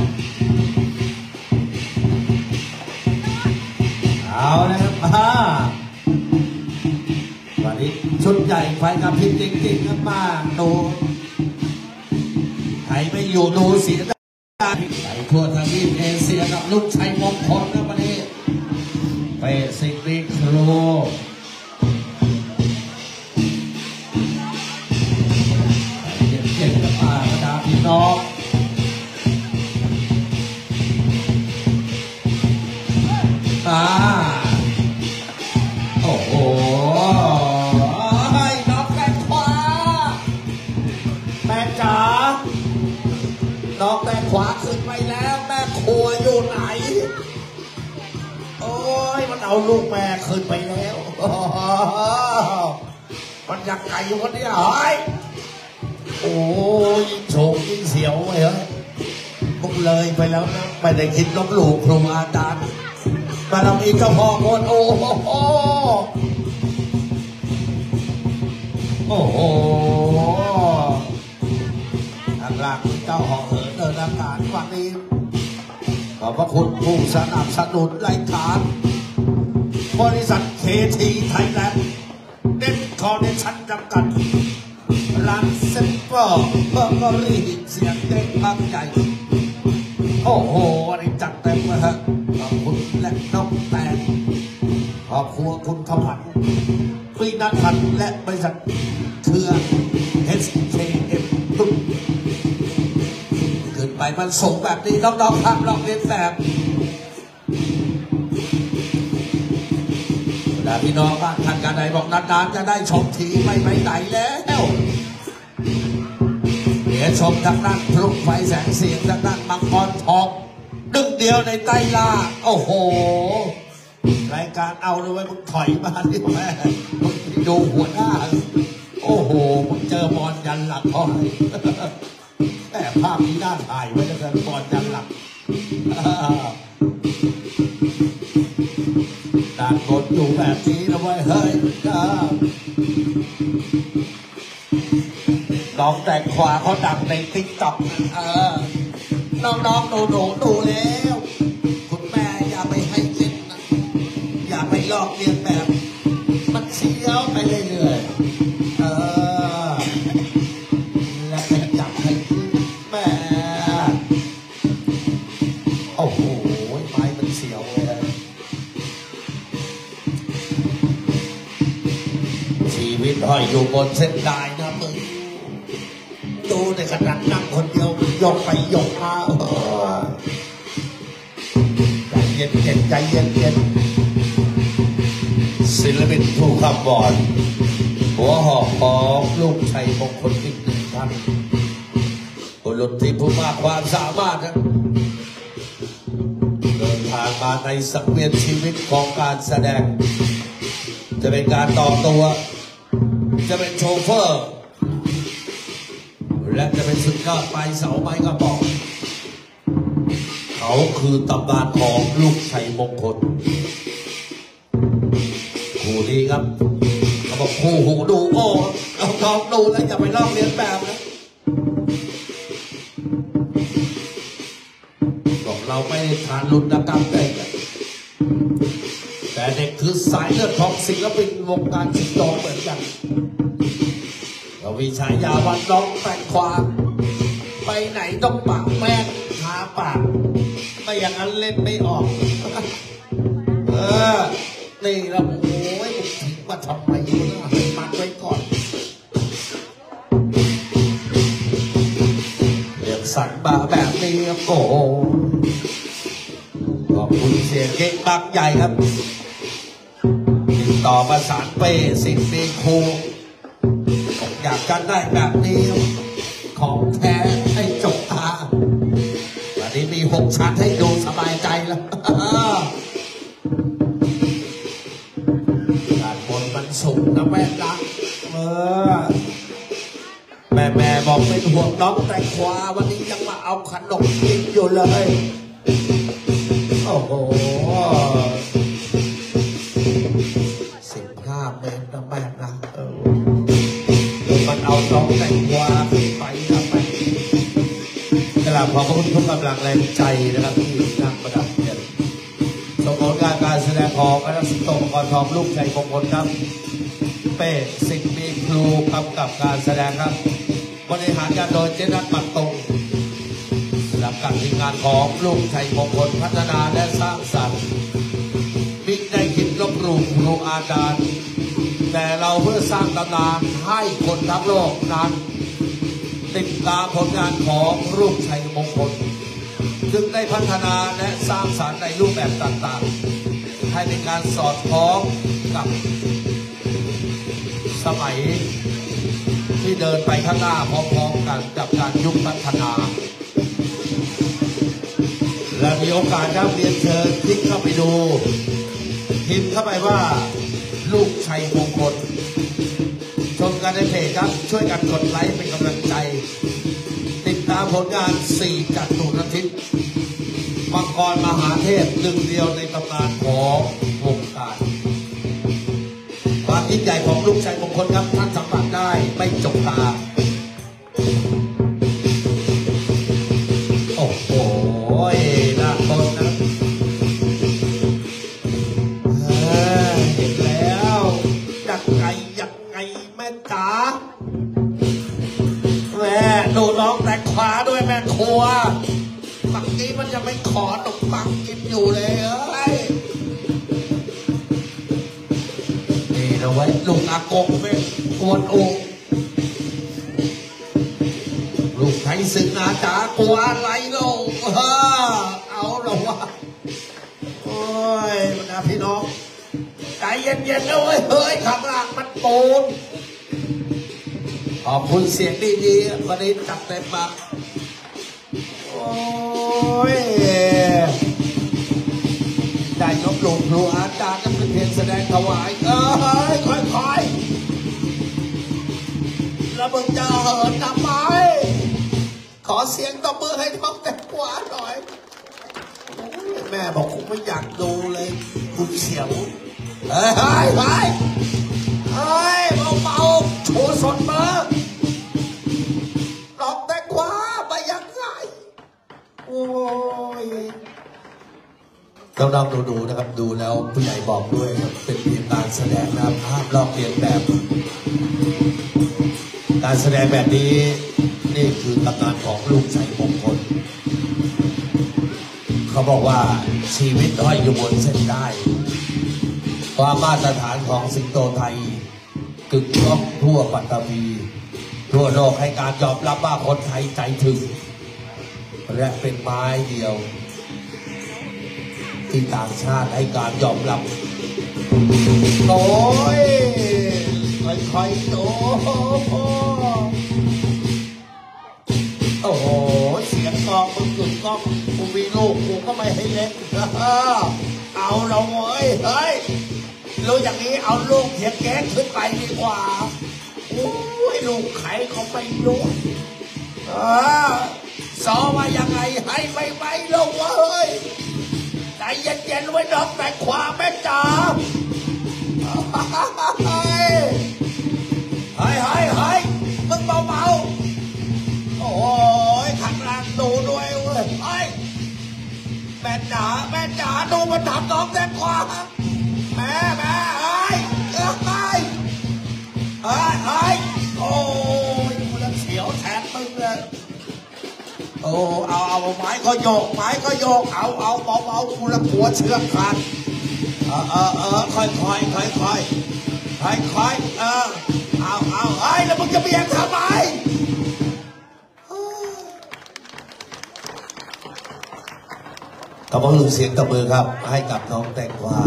เอานะครับวันนี้ชุดใหญ่ไฟกระพริบจริงๆครับมาดูใครไม่อยู่ดูเสียดายไปทั่วทวีปเอเชียกับลูกชัยมงคลนะวันนี้ไปสิงห์ครูเก่งกับป้าประดาพี่น้องโอ้โหน้องแตงขวาแม่จ๋าน้องแตงขวาขึ้นไปแล้วแม่ครัวอยู่ไหนโอ้ยมันเอาลูกแม่ขึ้นไปแล้วมันยังไงวันนี้หายโอ้ยโฉมยิ่งเสียวเลยพวกเลยไปแล้วนะไม่ได้คิดลบหลู่ครูอาจารย์มาทำอีกก็พอคนโอ้โหโอ้โหทางล่างเจ้าหอเหินเดินอากาศวันนี้ขอบพระคุณผู้สนับสนุนรายการบริษัทเคทีไทยแลนด์เดนคอร์เนชั่นจำกัดร้านเซ็นเตอร์เบอร์เกอรี่เสียงเด็กบางใหญ่โอ้โหวันนี้จัดเต็มนะฮะขอบคุณและน้องแตงครอบครัวคุณขวัญพี่นัทพันและบริษัทเครือ HKM ตุ๊กเกิดไปมันส่งแบบนี้น้องๆครับลองเล่นแบบเวลาพี่น้องบ้านท่านการใดบอกนานๆจะได้ชมทีไม่ไปไหนแล้วเดี๋ยวชมทางด้านพลุไฟแสงเสียงทางด้านมังกรทองดึงเดียวในใต้ล่าโอ้โหรายการเอาเลยไว้มึงถอยมาดิแม่มึงดูหัวหน้าโอ้โหมึงเจอบอลยันหลักเขาแต่ภาพนี้น่าถ่ายไว้แล้วกันบอลยันหลักต่างกดอยู่แบบนี้นะเว้ยเฮ้ยน้องแต่งขวาเขาดังในติ๊กต็อกน้องๆดูแล้วคุณแม่อย่าไปให้เล่นนะอย่าไปลอกเลียนแบบมันเสียวไปเรื่อยๆและไปจับให้แม่โอ้โหไม้มันเสียวเลยชีวิตห้อยอยู่บนเส้นได้นะมึงดูในขนาดนั่งคนเดียวยกไปยกมาใจเย็นเย็นใจเย็นเย็นศิลปินผู้ขับบอลหัวหอกของลูกชัยมงคลอีกหนึ่งท่านบุรุษที่ผู้มากความสามารถนะเดินทางมาในสังเวียนชีวิตของการแสดงจะเป็นการต่อตัวจะเป็นโชเฟอร์และจะเป็นสุดยอดไปเสาไม้กระบอกเขาคือตำนานของลูกชัยมงคลคู่นี้ครับเขาบอกคู่หูดูโอ้น้องๆดูแล้วอย่าไปลอกเลียนแบบนะบอกเราไม่ทานรุนกรรมเด็กแต่เด็กคือสายเลือดของศิลปินวงการสิงโตเหมือนกันเราวิชายาวันน้องแตงขวาไปไหนต้องปากแม่งหาปาก ไม่อย่างนั้นเล่นไม่ออกนี่เราโอ้ยมาทำไมมัดไว้ก่อนเรียกสั่งมาแบบนี้ครับโอ้ขอบคุณเสียงเก่งบางใหญ่ครับติดต่อประสานเป้สิ่งเมโคอยากกันได้แบบนี้ของแท้ให้จบตาวันนี้มีหกชั้นให้ดูสบายใจแล้วการบนมันสูงนะแม่ดังแม่บอกเป็นห่วงน้องแต่ขวาวันนี้ยังมาเอาขนมกินอยู่เลยโอ้โห15 เมตรนะแม่ดังมันเอาน้องแต่ขวาไปนะแม่กราบขอบคุณทุกกำลังแรงใจนะครับที่นั่งประดับสมผลการแสดงของอนัสโตกรทองลูกชัยมงคลครับเป้สิทธิ์มีครูกำกับการแสดงครับบริหารการโดยเจนัทปักตงสำกับทีมงานของลูกชัยมงคลพัฒนาและสร้างสรรค์บิ๊กได้คิดลบรูปครูอาจารย์แต่เราเพื่อสร้างตำนานให้คนทั้งโลกนั้นติดตามผลงานของลูกชัยมงคลจึงได้พัฒนาและสร้างสรรค์ในรูปแบบต่างๆให้เป็นการสอดคล้องกับสมัยที่เดินไปข้างหน้าพร้อมๆกันกับการยุคพัฒนาและมีโอกาสได้เรียนเชิญคลิกเข้าไปดูพิมพ์เข้าไปว่าลูกชัยมงคลชมกันในเพจครับช่วยกันกดไลค์เป็นกำลังใจติดตามผลงาน4จัตุรทิศมังกรมหาเทพหนึ่งเดียวในตำนานของวงการความยิ่งใหญ่ของลูกชัยมงคลครับท่านสัมผัสได้ไม่จกตาโอ้โหน่าตนนะเห็นแล้วยังไงแม่จ๋าดูน้องแต่ขวาด้วยแม่ครัวฝั่งนี้มันจะไม่ขอตกปังกินอยู่เลยนี่เราไว้ลูกอากงเป็นกวนโอ่งลูกไทยศึกนาจากลัวอะไรลงเอาหรอวะโอ้ยมันนะพี่น้องใจเย็นๆด้วยเฮ้ยข้างล่างมันปูนขอบคุณเสียงดีๆวันนี้จัดเต็มปากโอ้ยได้ยกหลวงครูอาจารย์นั่นเป็นเพลงแสดงถวายค่อยๆแล้วมึงจะเหินทำไมขอเสียงตบมือให้ท้องแต่กว่าหน่อยแม่บอกกูไม่อยากดูเลยกูเสียวเฮ้ยเบาๆโชว์สดมาหลอกแต่กว่าไปยังไงโอ้ยน้องๆดูนะครับดูแล้วผู้ใหญ่บอกด้วยเป็นเพียงการแสดงนะครับภาพลอกเลียนแบบการแสดงแบบนี้นี่คือตำนานของลูกชัยมงคลเขาบอกว่าชีวิตห้อยอยู่บนเส้นได้ความมาตรฐานของสิงโตไทยกึกก้องทั่วปัตตภีทั่วโลกให้การยอมรับว่าคนไทยใจถึงและเป็นไม้เดียวที่ต่างชาติให้การยอมรับโอ้ยค่อยๆโตโอ้โหเสียงกองมึงกึกก้องกูมีลูกกูก็ไม่ให้เล่นเอาเราเฮ้ยรู้อย่างนี้เอาลูกเสียงแก๊สขึ้นไปดีกว่าโอ้ยลูกไข่เขาไปรู้สอว่ายังไงให้ไปลงวะเฮ้ยใจเย็นไว้ดอกแต่ขวาแม่จ๋าเฮ้ยมึงเบาโอ้ยขัดรังดูด้วยเว้ยเฮ้ยแม่จ๋าดูมันทำน้องแต่ขวาแม่เอ้ยโอ้ยกูเสียวแทนมึงเลย โอ้เอาไม้ก็โยกไม้ก็โยกเอาเบาๆกูละหัวเชือกขาดค่อยๆเอาไอ้แล้วมึงจะเบี่ยงทำไมขอบคุณเสียงตบมือครับให้กับน้องแตงกวา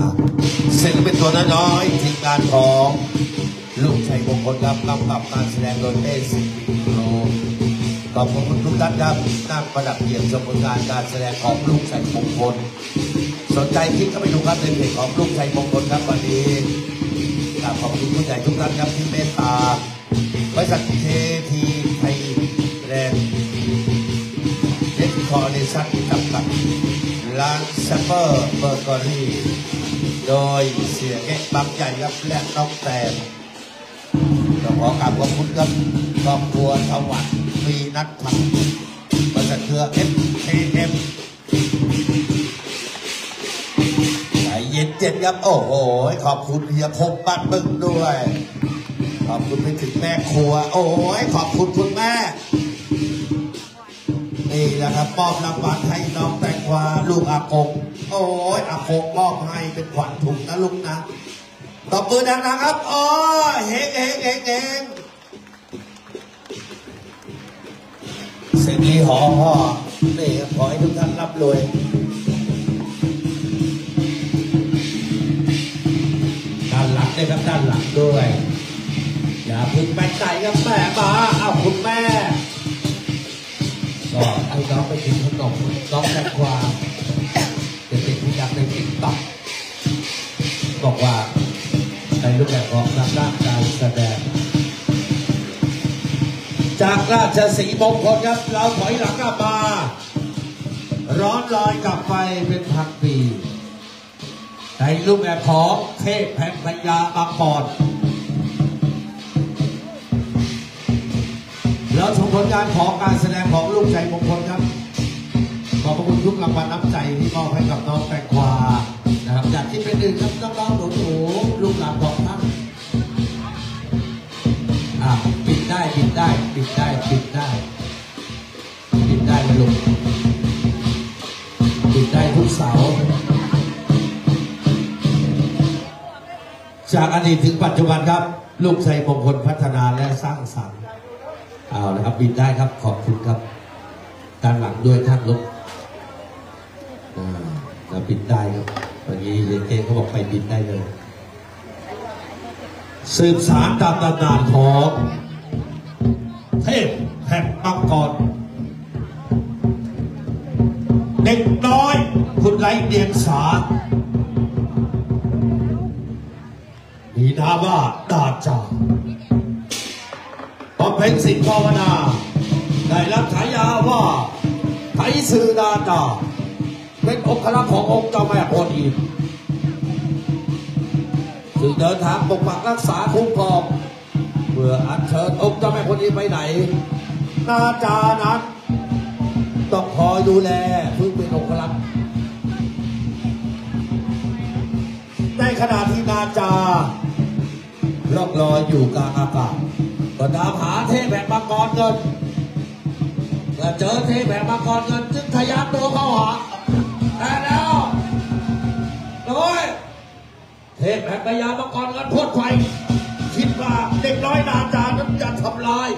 ศิลปินตัวน้อยๆทีมงานของลูกชัยมงคลครับกำกับการแสดงโดยเต้ศิลปินโลขอบคุณทุกท่านครับนั่งประดับเกียรติสมบูรณ์การแสดงของลูกชัยมงคลสนใจคลิปก็ไปดูครับในเพจของลูกชัยมงคลครับวันนี้ขอบคุณผู้ใหญ่ทุกท่านครับที่เมตตาบริษัทเททีไทยแลนด์เด็กคอร์เนชั่นจำกัดร้านซัปเปอร์เบอร์เกอรี่โดยเสียเก๊กบางใหญ่รับและน้องแตงต้องขอกราบขอบคุณครับครอบครัวสวัสดิ์มีนัดทักบริษัทเครือ FKM ใจเย็นเจ็ดครับโอ้โหขอบคุณเฮียพบบ้านบึงด้วยขอบคุณไปถึงแม่ครัวโอ้ยขอบคุณคุณแม่นี่แหละครับมอบรางวัลให้น้องแตงกวาลูกอากงโอ้ยอากงมอบให้เป็นขวัญถุงนะลูกนะตบมือดังๆครับอ๋อเฮงเฮงเฮงเฮงเสียงดีหอมห่อนี่ขอให้ทุกท่านรับรวยด้านหลังด้วยครับด้านหลังด้วยอย่าพึ่งไปใจกับแม่มาเอาคุณแม่ก็ให้น้องไปกินขนมน้องแตงกวาเด็กๆที่อยากไปกินตับบอกว่าในรูปแบบของร่างกายแสดงจากราชสีมงคลครับเราถอยหลังกลับมาร้อนลอยกลับไปเป็นพันปีในรูปแบบของเทพแห่งพญาบางปอนแล้วชมผลงานของการแสดงของลูกชัยมงคลครับขอบคุณทุกรางวัลน้ำใจที่มอบให้กับน้องแตงกวานะครับอยากที่เป็นหนึ่งครับน้องๆหนูๆลูกหลานของท่านปิดได้ปิดได้ปิดได้ปิดได้ปิดได้ลูกปิดได้ทุกเสาจากอดีตถึงปัจจุบันครับลูกชัยมงคลพัฒนาและสร้างสรรค์เอาละครับบินได้ครับขอบคุณครับด้านหลังด้วยท่านลูกเราบินได้ครับวันนี้เยเต้เขาบอกไปบินได้เลยสืบสารตามตำนานของเทพแห่งมังกรเด็กน้อยคุณไร้เดียงสามีนามว่าตาจาบำเพ็ญศีลภาวนาได้รับฉายาว่าไทยสื่อดาดาเป็นองครักษ์ขององค์เจ้าแม่กวนอิมซึ่งเดินทางปกปักรักษาคุ้มครองเพื่ออัญเชิญองค์เจ้าแม่กวนอิมไปไหนนาจานั้นต้องคอยดูแลเพื่อเป็นองครักษ์ในขณะที่นาจาล่องลอยอยู่กลางอากาศก็ตามหาเทพแห่งมังกรเงินและเจอเทพแห่งมังกรเงินจึงทะยานตัวเข้าหาแต่แล้วโดยเทพแห่งพญามังกรเงินพดไฟคิดว่าเด็กน้อยนาจานั้นจะทำลาย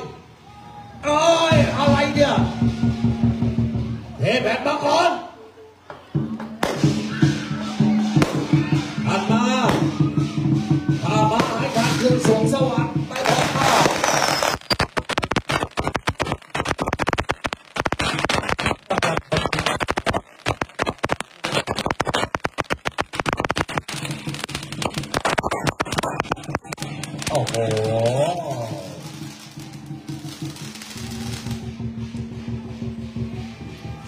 เอ้ยอะไรเนี่ยเทพแห่งมังกรอันมาพามาให้การขึ้นสวงสวรรค์ไปขอข้าโอ้โห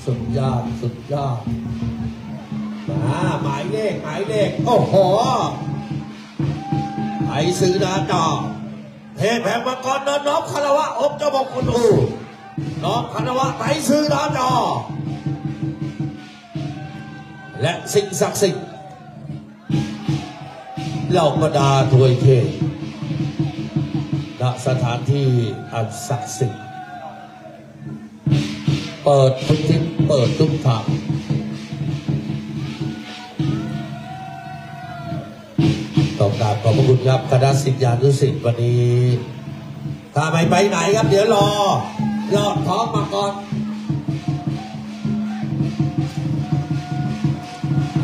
สุดยอดสุดยอดหมายเลขหมายเลขโอ้โหไอซื้อนาจอเทพแห่งมังกรน้องคารวะอบเจ้าบอกคุณอูน้องคารวะไอซื้อนาจอและสิ่งศักดิ์สิทธิ์เหล่าบรรดาทวยเทพณสถานที่อันศักดิ์สิทธิ์ เปิดทุกทิศเปิดทุกทางต้องกราบขอบพระคุณครับคณะศิษยานุศิษย์วันนี้ถ้าไม่ไปไหนครับเดี๋ยวรอยอดท้องมาก่อน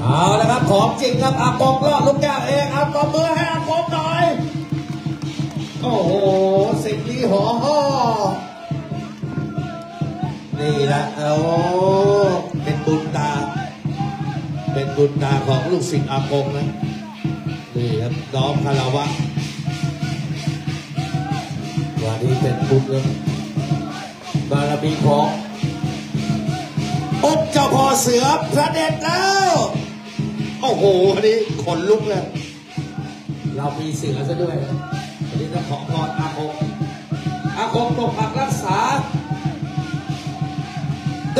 เอาละครับของจริงครับอากงรอดลูกแก้วเองเอาตบมือให้อากงหน่อยโอ้โหสิ่งนี้ห่อห่อนี่ละโอ้เป็นบุญตาเป็นบุญตาของลูกศิษย์อากงนะนี่ครับน้องคาราวะวันนี้เป็นบุญเลยบารมีของอบเจ้าพ่อเสือพระเด็ดแล้วโอ้โหวันนี้ขนลุกเลยเรามีเสือซะด้วยวันนี้จะขอพรอาคมอาคมปกปักรักษา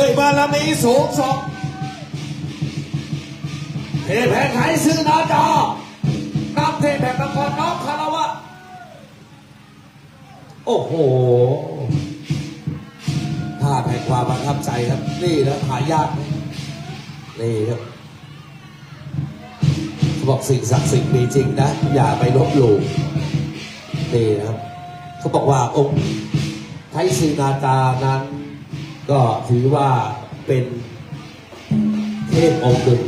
ด้วยบารมีสูงส่งเทพแห่งไทยซื้อนาจอกับเทพแห่งนครน้องคาราวะโอ้โหภาพแห่งความประทับใจครับนี่แล้วหายากนี่ครับเขาบอกสิ่งศักดิ์สิทธิ์มีจริงนะอย่าไปลบหลู่นี่นะครับเขาบอกว่าองค์ไทยศรีนาจานั้นก็ถือว่าเป็นเทพองค์หนึ่ง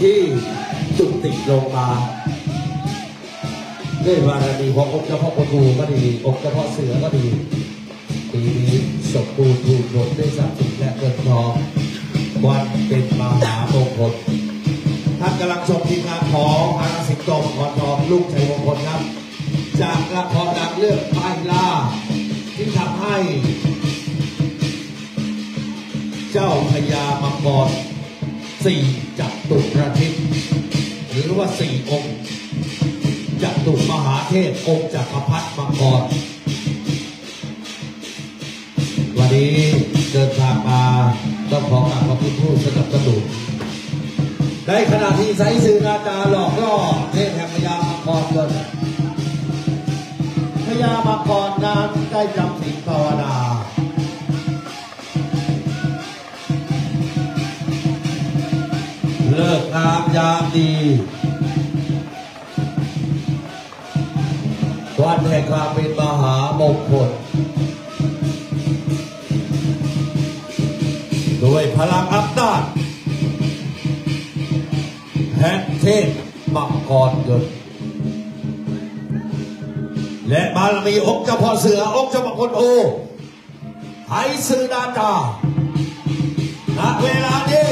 ที่จุติลงมาด้วยบารมีขององค์เจ้าพ่อประตูก็ดีองค์เจ้าพ่อเสือก็ดีปีนี้สมบูรณ์ถูกลดได้สักสิบและเกินทองวันเป็นมหามงคลท่านกำลังชมทีมงานของอาณาสิงห์ตงขอทองลูกชัยมงคลครับจากละครดังเรื่องไม้ล่าที่ทำให้เจ้าพญามังกรสี่จัตุรทิศหรือว่าสี่องค์จัตุมหาเทพองค์จักรพรรดิมังกรวันนี้เดินทางมาต้องขอกราบขอบคุณผู้สนับสนุนในขณะที่ไซสื่อนาจาหลอกล่อเทพแห่งพญามังกรเกิดพญามังกรนั้นได้จำศีลภาวนาเลิกงามยามดีวันแห่งความเป็นมหามงคลด้วยพลังอำนาจแห่งเทพมังกรยนต์และบารมีองค์เจ้าพ่อเสือองค์เจ้ามังกรโอไทยซื้อนาจาณเวลานี้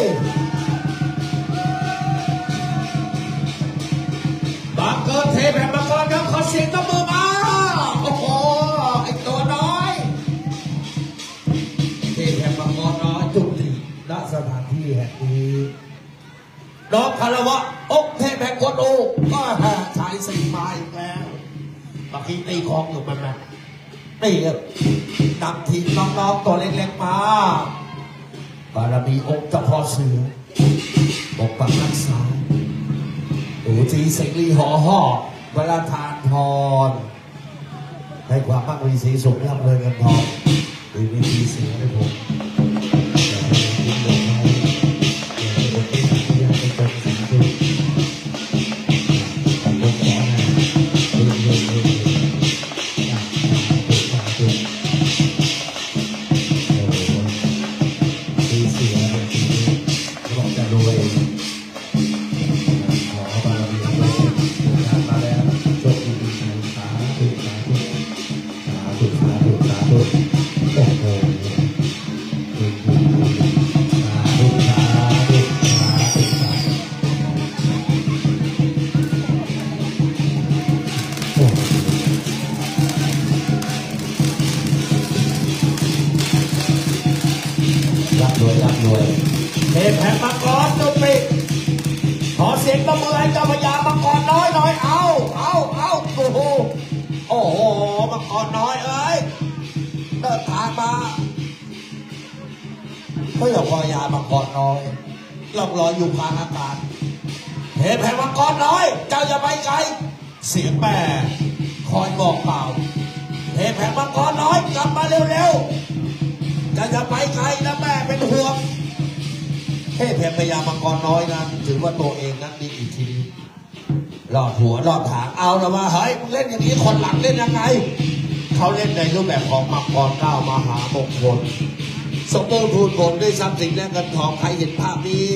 บังเกิดเทพแห่งมังกรครับขอเสียงตบมือมาโอ้โหไอตัวน้อยเทพแห่งมังกรน้อยจุติณสถานที่แห่งนี้ดอกคารวะอกเทพแห่งกดโอก็ใช้สีไม้แล้วบางทีตีคองอยู่มันแบบตีครับนำทีน้องๆตัวเล็กๆมาบารมีองค์เจ้าพ่อเสือปกปักรักษาโอ้จีสิงลีห่อห่อเวลาทานทอนให้ความมั่งมีสีสุขร่ำรวยเงินทองดีมีสีเสียให้ผม จะไปไกลนะแม่เป็นห่วงเทพพญามังกรน้อยนั้นถือว่าตัวเองนั้นดีอีกทีรอดหัวรอดถางเอาละว่าเฮ้ยมึงเล่นอย่างนี้คนหลังเล่นยังไงเขาเล่นในรูปแบบของมังกรเก้ามหามงคลสมบูรณ์พูนผลด้วยทรัพย์สินและเงินทองใครเห็นภาพนี้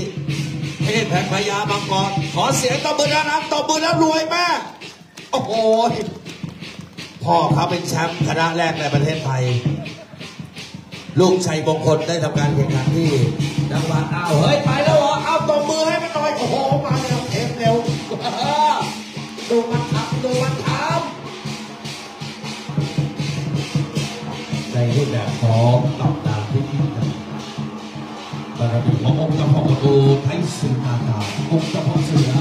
เทพพญามังกรขอเสียงตบมือแล้วนะตบมือแล้วรวยแม่โอ้โหพ่อเขาเป็นแชมป์คณะแรกในประเทศไทยลูกชัยมงคลได้ทำการแข่งขันที่จังหวัดอ้าวเฮ้ยไปแล้วเหรอเอาตบมือให้มันหน่อยโอ้โหมาเร็วเอ็มเร็วดูมันทำดูมันทำในรูปแบบของหลับตาที่ยิ่งใหญ่บารมีขององค์เจ้าพ่อประตูไทยสิงห์อาตาองค์เจ้าพ่อเสือ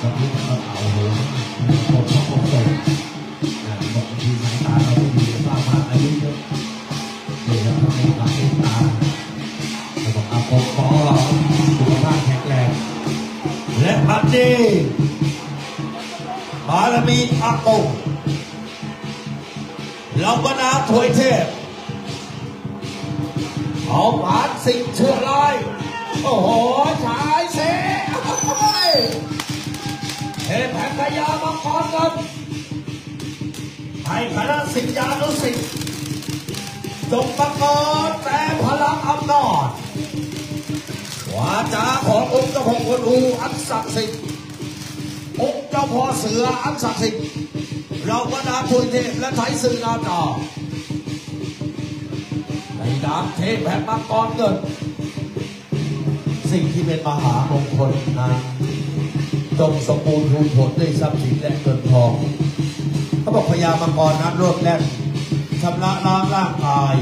กับที่เราเอาหัวคนเขาบอกเลยบอกที่สายตาเราไม่ดีมากมากอายุเยอะเดี๋ยวเราต้องให้ตาให้ตาเราบอกอาโกโก้สุขภาพแข็งแรงและพัดดีบารมีอากงเราบรรดาถวยเทพเอาหวานสิ่งเชื่อลายโอ้โหชายเสเทพพญามังกรครับให้คณะศิษยานุศิษย์จงประกอบแต่พลังอำนาจวาจาขององค์เจ้าพ่อคนอูอันศักดิ์สิทธิ์องค์เจ้าพ่อเสืออันศักดิ์สิทธิ์เราบรรดาถวยเทพและไทยสื่อนาจาในดาบเทพแห่งมังกรเกิดสิ่งที่เป็นมหามงคลนั้นจงสมบูรณ์พูนผลด้วยทรัพย์สินและเงินทองเขาบอกพญามังกรนั้นรวดแล่นชำระล้างร่างกาย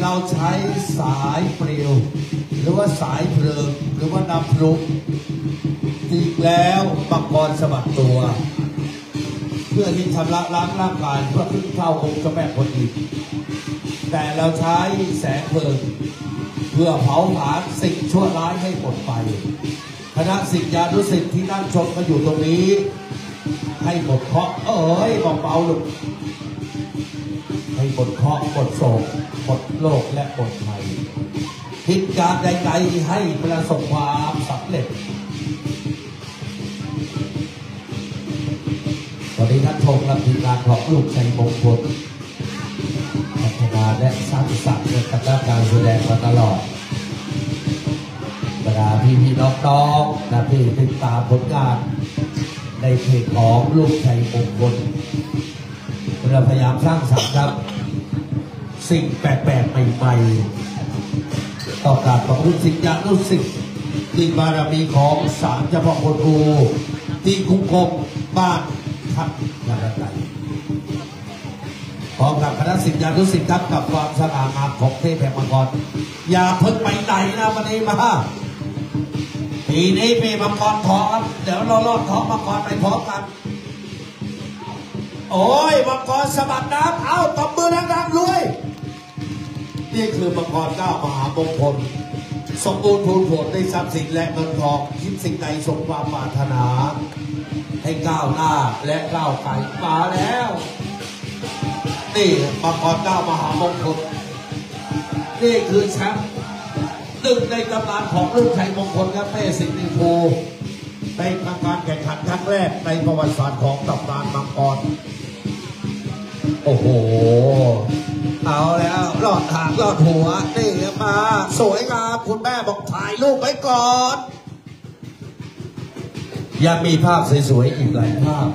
เราใช้สายเปลวหรือว่าสายเพลิงหรือว่าน้ำพลุตีแล้วมังกรสะบัดตัวเพื่อที่ชำระล้างร่างกายเพื่อขึ้นเข้าองค์เจ้าแม่คนอีกแต่เราใช้แสงเพลิงเพื่อเผาผลาญสิ่งชั่วร้ายให้หมดไปคณะศิษยานุศิษย์ที่นั่งชมกันอยู่ตรงนี้ให้หมดเคราะห์เอ้ยเบาๆลูกให้หมดเคราะห์หมดโศกหมดโลกและหมดภัยคิดการใดๆให้ประสบความสำเร็จตอนนี้ท่านชมรับทีมงานของลูกชัยมงคลพัฒนาและสร้างสรรค์ในการแสดงมาตลอดบรรดาพี่ๆน้องๆนะพี่ติดตามผลงานในเพจของลูกชัยมงคลเราพยายามสร้างสรรค์ครับสิ่งแปลกๆใหม่ๆต่อการประพฤติสิ่งอย่างรู้สึกติดบารมีของศาลเจ้าพ่อคนอูที่คุ้มครองบ้านทัพนาราไตพร้อมกับคณะศิษยานุศิษย์ครับกับความสง่างามของเทพแห่งมังกรอย่าเพิ่งไปไหนนะวันนี้มาปีนี้มีมังกรทองครับเดี๋ยวเราลอดท้องมังกรไปพร้อมกันโอ้ยมังกรสะบัดน้ำเอาตบมือดังๆรวยนี่คือมังกรเก้ามหามงคลสมบูรณ์พูนผลได้ทรัพย์สินและเงินทองคิดสิ่งใดสมความปรารถนาให้ก้าวหน้าและก้าวไกลมาแล้วนี่มังกรเก้ามหามงคลนี่คือแชมป์หนึ่งในตำนานของลูกชัยมงคลครับแม่สิงห์นิโพในการแข่งขันครั้งแรกในประวัติศาสตร์ของตำนานมังกรโอ้โหเอาแล้วรอดหางรอดหัวนี่มาสวยงามคุณแม่บอกถ่ายรูปไว้ก่อนยังมีภาพสวยๆอีกหลายภาพ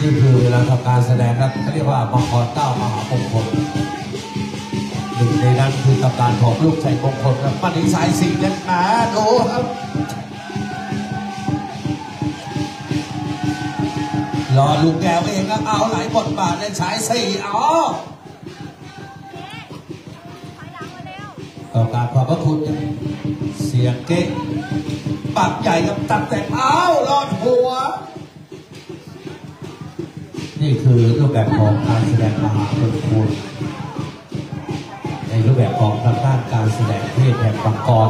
นี่คือเวลาทำการแสดงครับเขาเรียกว่ามังกรเก้ามหามงคลหนึ่งในนั้นคือตำนานของลูกชัยมงคลครับมาถึงสายสีเล็กมาโอ้ครับรอลูกแก้วเองครับเอาหลายบทบาทในสายสี่อ๋อต่อการขอบพระคุณเสียงเก๊ะปากใหญ่กับตัดแต่งเอารอดหัวนี่คือรูปแบบของการแสดงมหามงคลในรูปแบบของทางด้านการแสดงเทพแห่งมังกร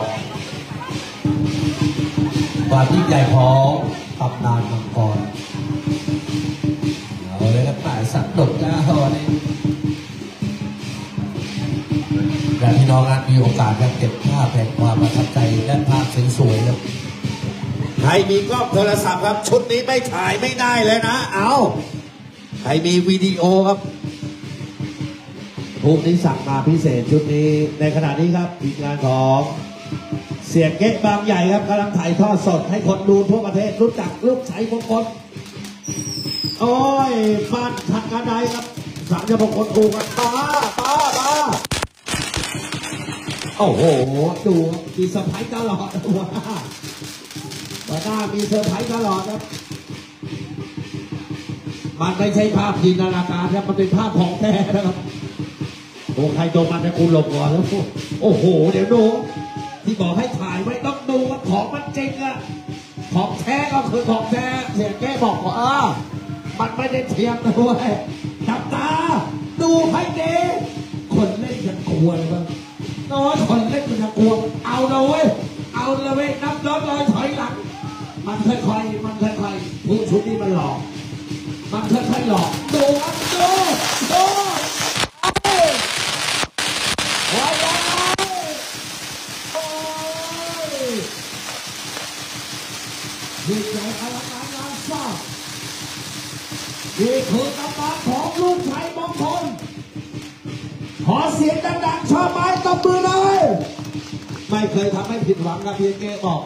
ความยิ่งใหญ่ของตำนานมังกรเอาเลยครับป่าสัตว์ดกนะฮอนี่ และพี่น้องมีโอกาสจะเก็บภาพแห่งความประทับใจและภาพสวยๆครับใครมีกล้องโทรศัพท์ครับชุดนี้ไม่ถ่ายไม่ได้เลยนะเอาใครมีวิดีโอครับรูปนี้สั่งมาพิเศษชุดนี้ในขณะนี้ครับทีมงานของเสียเก๊กบางใหญ่ครับกำลังถ่ายทอดสดให้คนดูทั่วประเทศรู้จักลูกชายมงคลโอ้ยฟาดทักกระไดครับสังยมงคลถูกครับป้าโอ้โหดูมีเซอร์ไพรส์ตลอดหัวหน้ามีเซอร์ไพรส์ตลอดครับมันไม่ใช่ภาพจินตนาการครับมันเป็นภาพของแท้นะครับโอ้ใครโดนมันจะคุณหลบก่อนแล้วโอ้โหเดี๋ยวดูที่บอกให้ถ่ายไว้ต้องดูว่าของมันจริงอะของแท้ก็คือของแท้เสียแก้บอกว่ามันไม่ได้เทียมด้วยจับตาดูให้ดีคนเล่นยังกลัวเลยบ้างน้อยคนเล่นยังกลัวเอาเลยเว้ยเอาเลยเว้ยนับย้อนรอยถอยหลังมันค่อยผู้ชุดนี้มันหลอกมันค่อยๆหลอกดูครับดูดีใจอลังการงานสร้างนี่คือตำนานของลูกชายมงคลขอเสียงดังๆชอบไม้ตบมือเลยไม่เคยทำให้ผิดหวังครับเพียงแค่บอก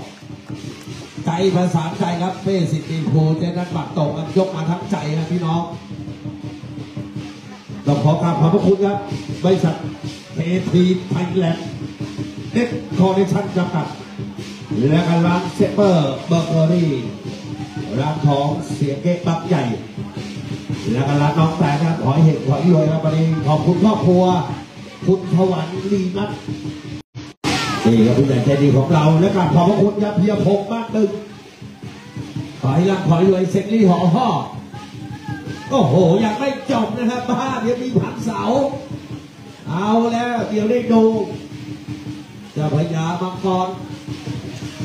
ใจประสานใจครับเป้สิทธิโพเจนัทปักตกครับยกมาทั้งใจนะพี่น้องเราขอกราบขอบพระคุณครับบริษัทเททีไทยแลนด์เน็ตคอร์เนชั่นจำกัดและการร้านเซเปอร์เบเกอรี่ร้านของเสียเก๊กบักใหญ่และการร้านน้องแตงครับขอเห็นขอรวยครับวันนี้ขอบคุณครอบครัวคุณถวันลีนัทนี่ครับผู้ใหญ่ใจดีของเราและการขอบพระคุณครับเพียรพงษ์มากตึกขอให้ร่างขอรวยเซ็กลี่ห่อห่อโอ้โหอยากไม่จบนะครับบ้าเดี๋ยวมีผักเสาเอาแล้วเดี๋ยวได้ดูจะพยามังกร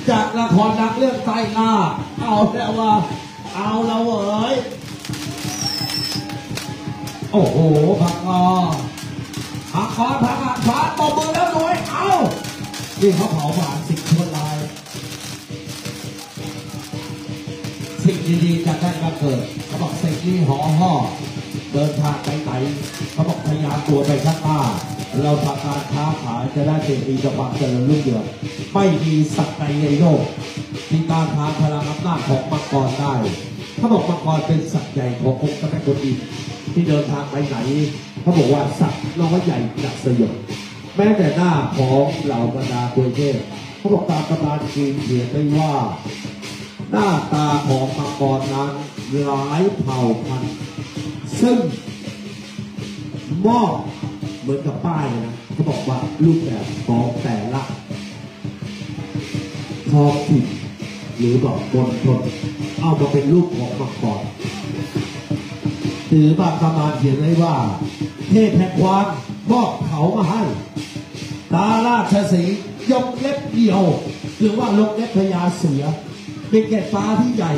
จากละครนักเรื่องไตรนาเอาแล้วว่าเอาเราเอ๋ยโอ้โหผักงอตบมือแล้วรวยเอานี่เขาเผาผ่านสิ่งชั่วร้ายสิ่งดีๆจะได้มาเกิดเขาบอกเซ็กซี่ห่อห่อเดินทางไปไหนเขาบอกพยายามตัวไปข้างหน้าเราทำการค้าขายจะได้เศรษฐีจะวางเจริญรุ่งเรืองไม่มีสัตว์ใดในโลกที่ตาทานพลังอำนาจของมังกรได้เขาบอกมังกรเป็นสัตว์ใหญ่ขององค์พระแม่กวนอิมที่เดินทางไปไหนเขาบอกว่าสัตว์น้อยใหญ่หนักสยบแม้แต่หน้าของเหล่าบรรดากวยเทพเขาบอกตามตำนานจีนเขียนไว้ว่าหน้าตาของมังกรนั้นหลายเผ่าพันธุ์ซึ่งมอบเหมือนกับป้ายนะเขาบอกว่ารูปแบบของแต่ละท้องถิ่นหรือบอกบนทนเอามาเป็นรูปของมังกรถือบางตำนานเขียนไว้ว่าเทพแห่งความมอบเขามาให้ตาราชสียกเล็บเดียวหรือว่าลกเล็บพญาเสือเป็นแก่ฟ้าที่ใหญ่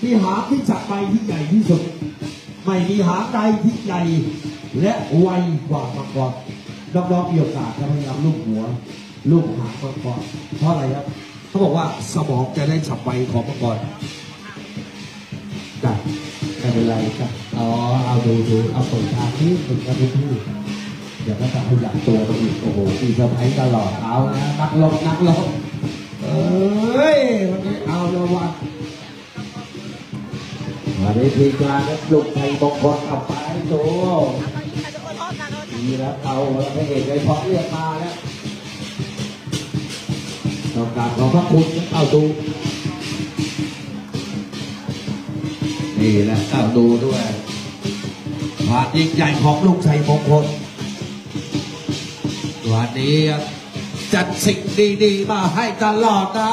ที่หางที่จับไปที่ใหญ่ที่สุดไม่มีหางใดที่ใหญ่และไวกว่ามังกรรอบๆมีโอกาสจะพยายามลูกหัวลูกหางมังกรเพราะอะไรครับเขาบอกว่าสมองจะได้ฉับไวของมังกรได้ไม่เป็นไรครับเอาดูเอาส่งทางนี้ถึงกระพุ้งเดี๋ยวก็จะขยับตัวไปอีกโอ้โหมีเซอร์ไพรส์ตลอดเอานะนักลบเอ้ยวันนี้เอาละวะวันนี้ทีการนักลุกไทยบงกรเอาไปดูดีแล้วเอาแล้วพระเอกได้พร้อมเรียกมาแล้วต้องการขอพระคุณเอาดูนี่แหละเอาดูด้วยความยิ่งใหญ่ของลูกชัยมงคลวันนี้จัดสิ่งดีๆมาให้ตลอดนะ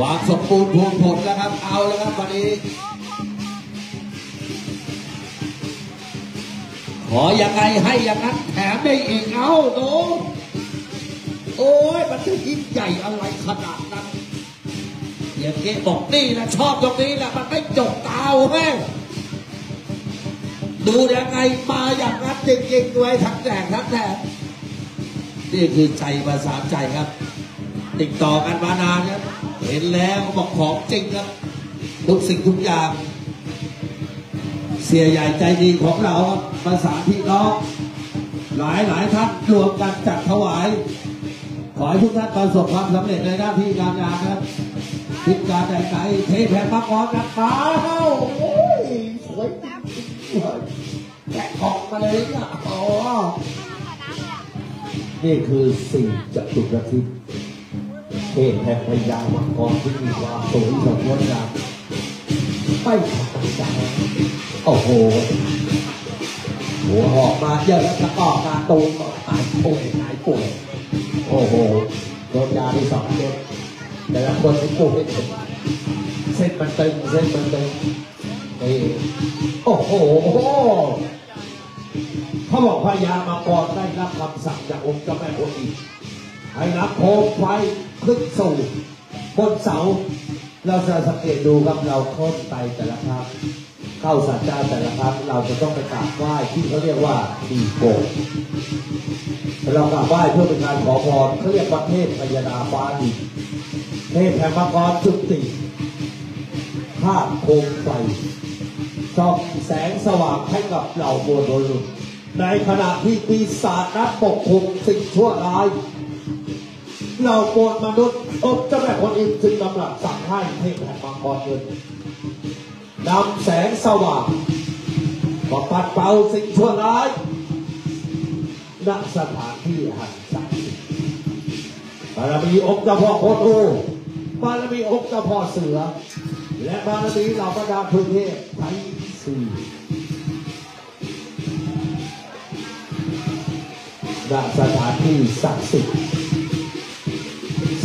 วางสมบูรณ์พวงผลนะครับเอาแล้วครับวันนี้ขอยังไงให้อย่างนั้นแถมได้อีกเอาดูโอ้ยมันจะยิ่งใหญ่อะไรขนาดนั้นอย่าเกะบอกนี่นะชอบตรงนี้แหละมันไม่จบตาแห้ง ดูยังไงปลาอยากรัดจริงๆด้วยทั้งแจกทั้งแถมนี่คือใจมาสามใจครับติดต่อกันมานานครับเห็นแล้วบอกของจริงครับทุกสิ่งทุกอย่างเสียใหญ่ใจดีของเราครับภาษาพี่น้องหลายท่านรวมกันจัดถวายขอให้ทุกท่านประสบความสำเร็จในหน้าที่การงานครับทิศการใจไก่เทแผ่นมังกรกันมาเข้าโอ้ยสวยแกะกล่องมาเลยอ่ะโอ้นี่คือสิ่งจัตุรทิศเทแผ่นพญามังกรที่มีความสวยสดงดงามไม่ขาดสายโอ้โหหัวออกมาเยอะแล้วตะกอกตาโตก็หายป่วยโอ้โหโดนยาที่สองเม็ดแต่ละคนที่ป่วยเส้นมันตึงนี่โอ้โหเขาบอกพญามังกรได้รับคำสั่งจากองค์เจ้าแม่กวนอิมให้รับโคมไฟขึ้นสู่บนเสาเราจะสังเกตดูครับเราโค่นไปแต่ละครั้งเข้าศาลเจ้าแต่ละครั้งเราจะต้องไปกราบไหว้ที่เขาเรียกว่าตีโกนเรากราบไหว้เพื่อเป็นการขอพรเขาเรียกว่าเทพพญาดาฟ้าดินเทพแห่งมังกรจุติภาพโคมไฟส่องแสงสว่างให้กับเหล่าโบโดลุในขณะที่ปีศาจนั้นปกคลุมสิ่งชั่วร้ายเหล่าโบมนุษย์อบเจ้าแม่กวนอิมจึงกำลังสั่งให้เทพแห่งมังกรเดินนำแสงสว่างมาปัดเป่าสิ่งชั่วร้ายณสถานที่แห่งศักดิ์สิทธิ์บารมีองค์เจ้าพ่อโคตรูบารมีองค์เจ้าพ่อเสือและบารมีเหล่าบรรดาพุทธเทพทั้งสี่ณสถานที่ศักดิ์สิทธิ์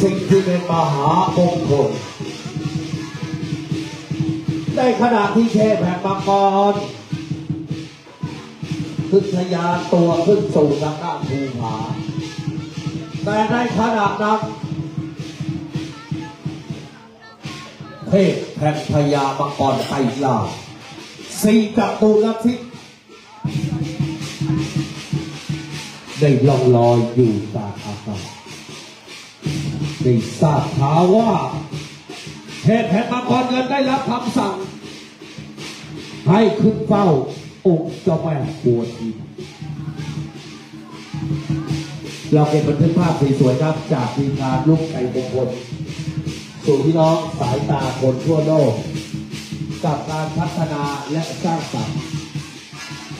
สิ่งที่เป็นมหามงคลในขณะที่เทพแห่งมังกรพุทธยาตัวขึ้นสู่ทางด้านภูผาแต่ในขณะนั้นเทพแห่งพญามังกรไปล่าสีจัตุรทิศได้ล่องลอยอยู่กลางอากาศได้ทราบข่าวว่าเทพแห่งมังกรเงินได้รับคำสั่งให้ขึ้นเฝ้าองค์เจ้าแม่กวนอิมเราเก็บบันทึกภาพสวยๆครับจากทีมงานลูกไก่มงคลสู่พี่น้องสายตาคนทั่วโลกกับการพัฒนาและสร้างสรรค์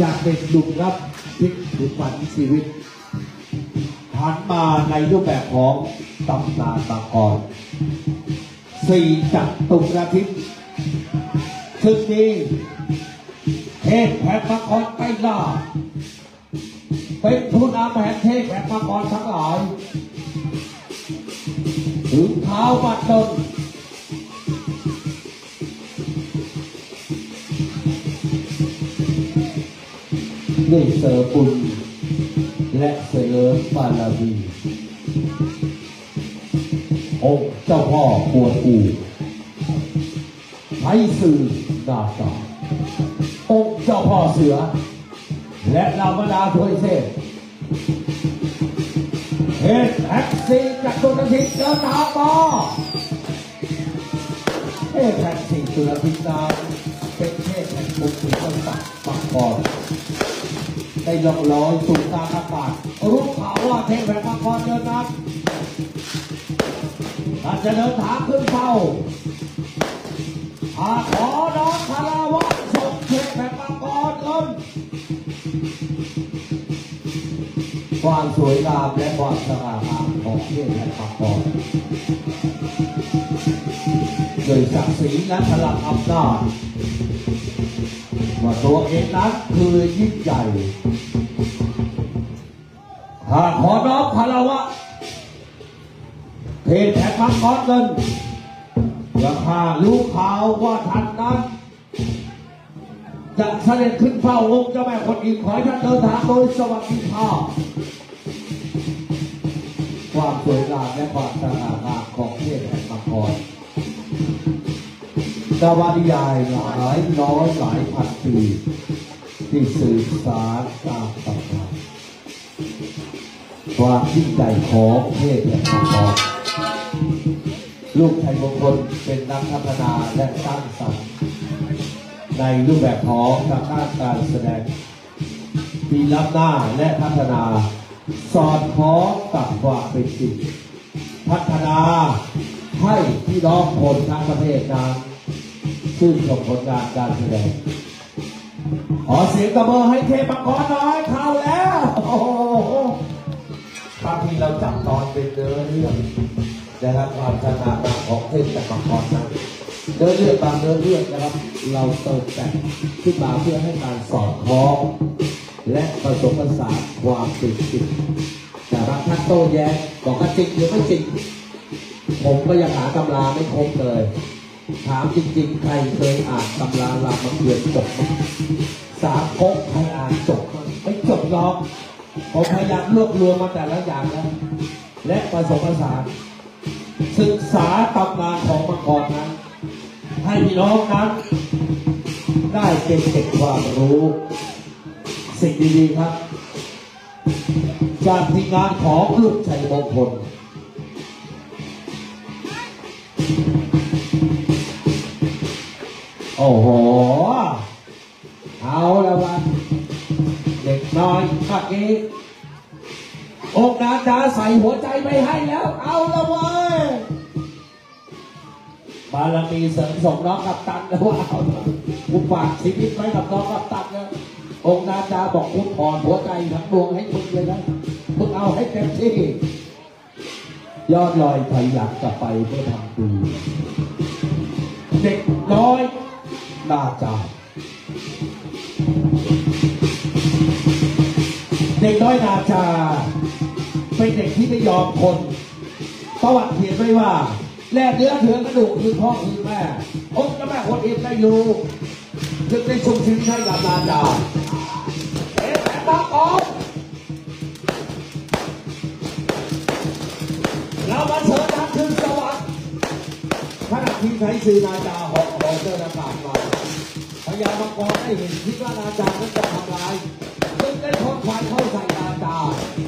จากเด็กหนุ่มครับพลิกผันชีวิตผ่านมาในรูปแบบของตำนานมังกรสี่จัตุรทิศซึ่งนี้เทพแห่งมังกรไปล่าเป็นผู้นำแห่งเทพแห่งมังกรทั้งหลายถึงเท้าบัดดลด้วยเสริมบุญและเสริมบารมีองค์เจ้าพ่อกวนอิมไทยสื่อดาสาองค์เจ้าพ่อเสือและเหล่าบรรดาทวยเทพเอ็กซ์ซีจากตุลทิศเดินทางมาเอ็กซ์ซีตุลทิศนาเป็นเทพแห่งบุญถึงต้นตักปักกรได้ล่องลอยสู่ตาอากาศรู้ข่าวว่าเทพแห่งปักกรเดินนัดการจะเดินทางขึ้นเฝ้าอาขอน้องคาราวะส่งเทพแห่งปักกรลงความสวยงามและความสง่างามของเทพแห่งมังกรโดยศักดิ์ศรีและพลังอำนาจว่าตัวเองนั้นคือยิ่งใหญ่หากขอน้อมคารวะเทพแห่งมังกรเงินจะพาลูกขาวว่าท่านนั้นจะเสด็จขึ้นเฝ้าองค์เจ้าแม่กวนอิมขอให้ท่านเดินทางโดยสวัสดิภาพความสวยงามและความสง่างามของเทพแห่งมังกรนวนิยายหลายร้อยหลายพันปี ที่สื่อสารตามตำนานความยิ่งใหญ่ของเทพและมังกรลูกชายมงคลเป็นนักพัฒนาและสร้างสรรค์ในรูปแบบของทางด้านการแสดงปีรับหน้าและพัฒนาสอดคล้องกับความเป็นจริงพัฒนาให้พี่น้องคนทั้งประเทศนั้นชื่นชมผลงานการแสดงขอเสียงตบมือให้เทพมังกรน้อยเข้าแล้วบางทีเราจับตอนเป็นเนื้อเรื่องนะครับความชนะของเทพมังกรนั้นเนื้อเรื่องบางเนื้อเรื่องนะครับเราเติมแต่งขึ้นมาเพื่อให้การสอดคล้องและผสมผสานความจริงแต่บางท่านโต้แย้งบอกว่าจริงหรือไม่จริงผมก็ยังหาตำราไม่ครบเลยถามจริงๆใครเคยอ่านตำรารามเกียรติจบสามก๊กใครอ่านจบไม่จบหรอกผมพยายามรวบรวมมาแต่ละอย่างแล้วและผสมผสานศึกษาตำนานของมังกรนั้นให้พี่น้องนั้นได้เก็บเก็บความรู้สิ่งดีๆครับจากทีมงานของลูกชัยมงคลโอ้โหเอาละวันเด็กน้อยขักนี้อกนาจาใส่หัวใจไปให้แล้วเอาละเว้ยบารมีเสริมส่งน้องกับตันแล้วเอากูฝากชีวิตไว้กับน้องกับตันนะองค์นาจาบอกคุณถอนหัวใจทั้งดวงให้คุณเลยนะคุณเอาให้เต็มที่ยอดลอยถอยหลังกลับไปเพื่อทำดีเด็กน้อยนาจาเด็กน้อยนาจาเป็นเด็กที่ไม่ยอมคนประวัติเขียนไว้ว่าแลเนื้อเถื่อนกระดูกคือพ่อคือแม่อกและแม่คนเอ็มได้อยู่จึงได้ชมชิมใช้กับนาจาเอ๊ะแม่ตาออกเรามาเสริมทัพขึ้นสวรรค์ขณะที่ใช้ซื้อนาจาหอกของเจ้าหน้าที่มาพยายามกองให้เห็นคิดว่านาจานั้นจะทำร้ายจึงได้ทอดควายเข้าใส่นาจา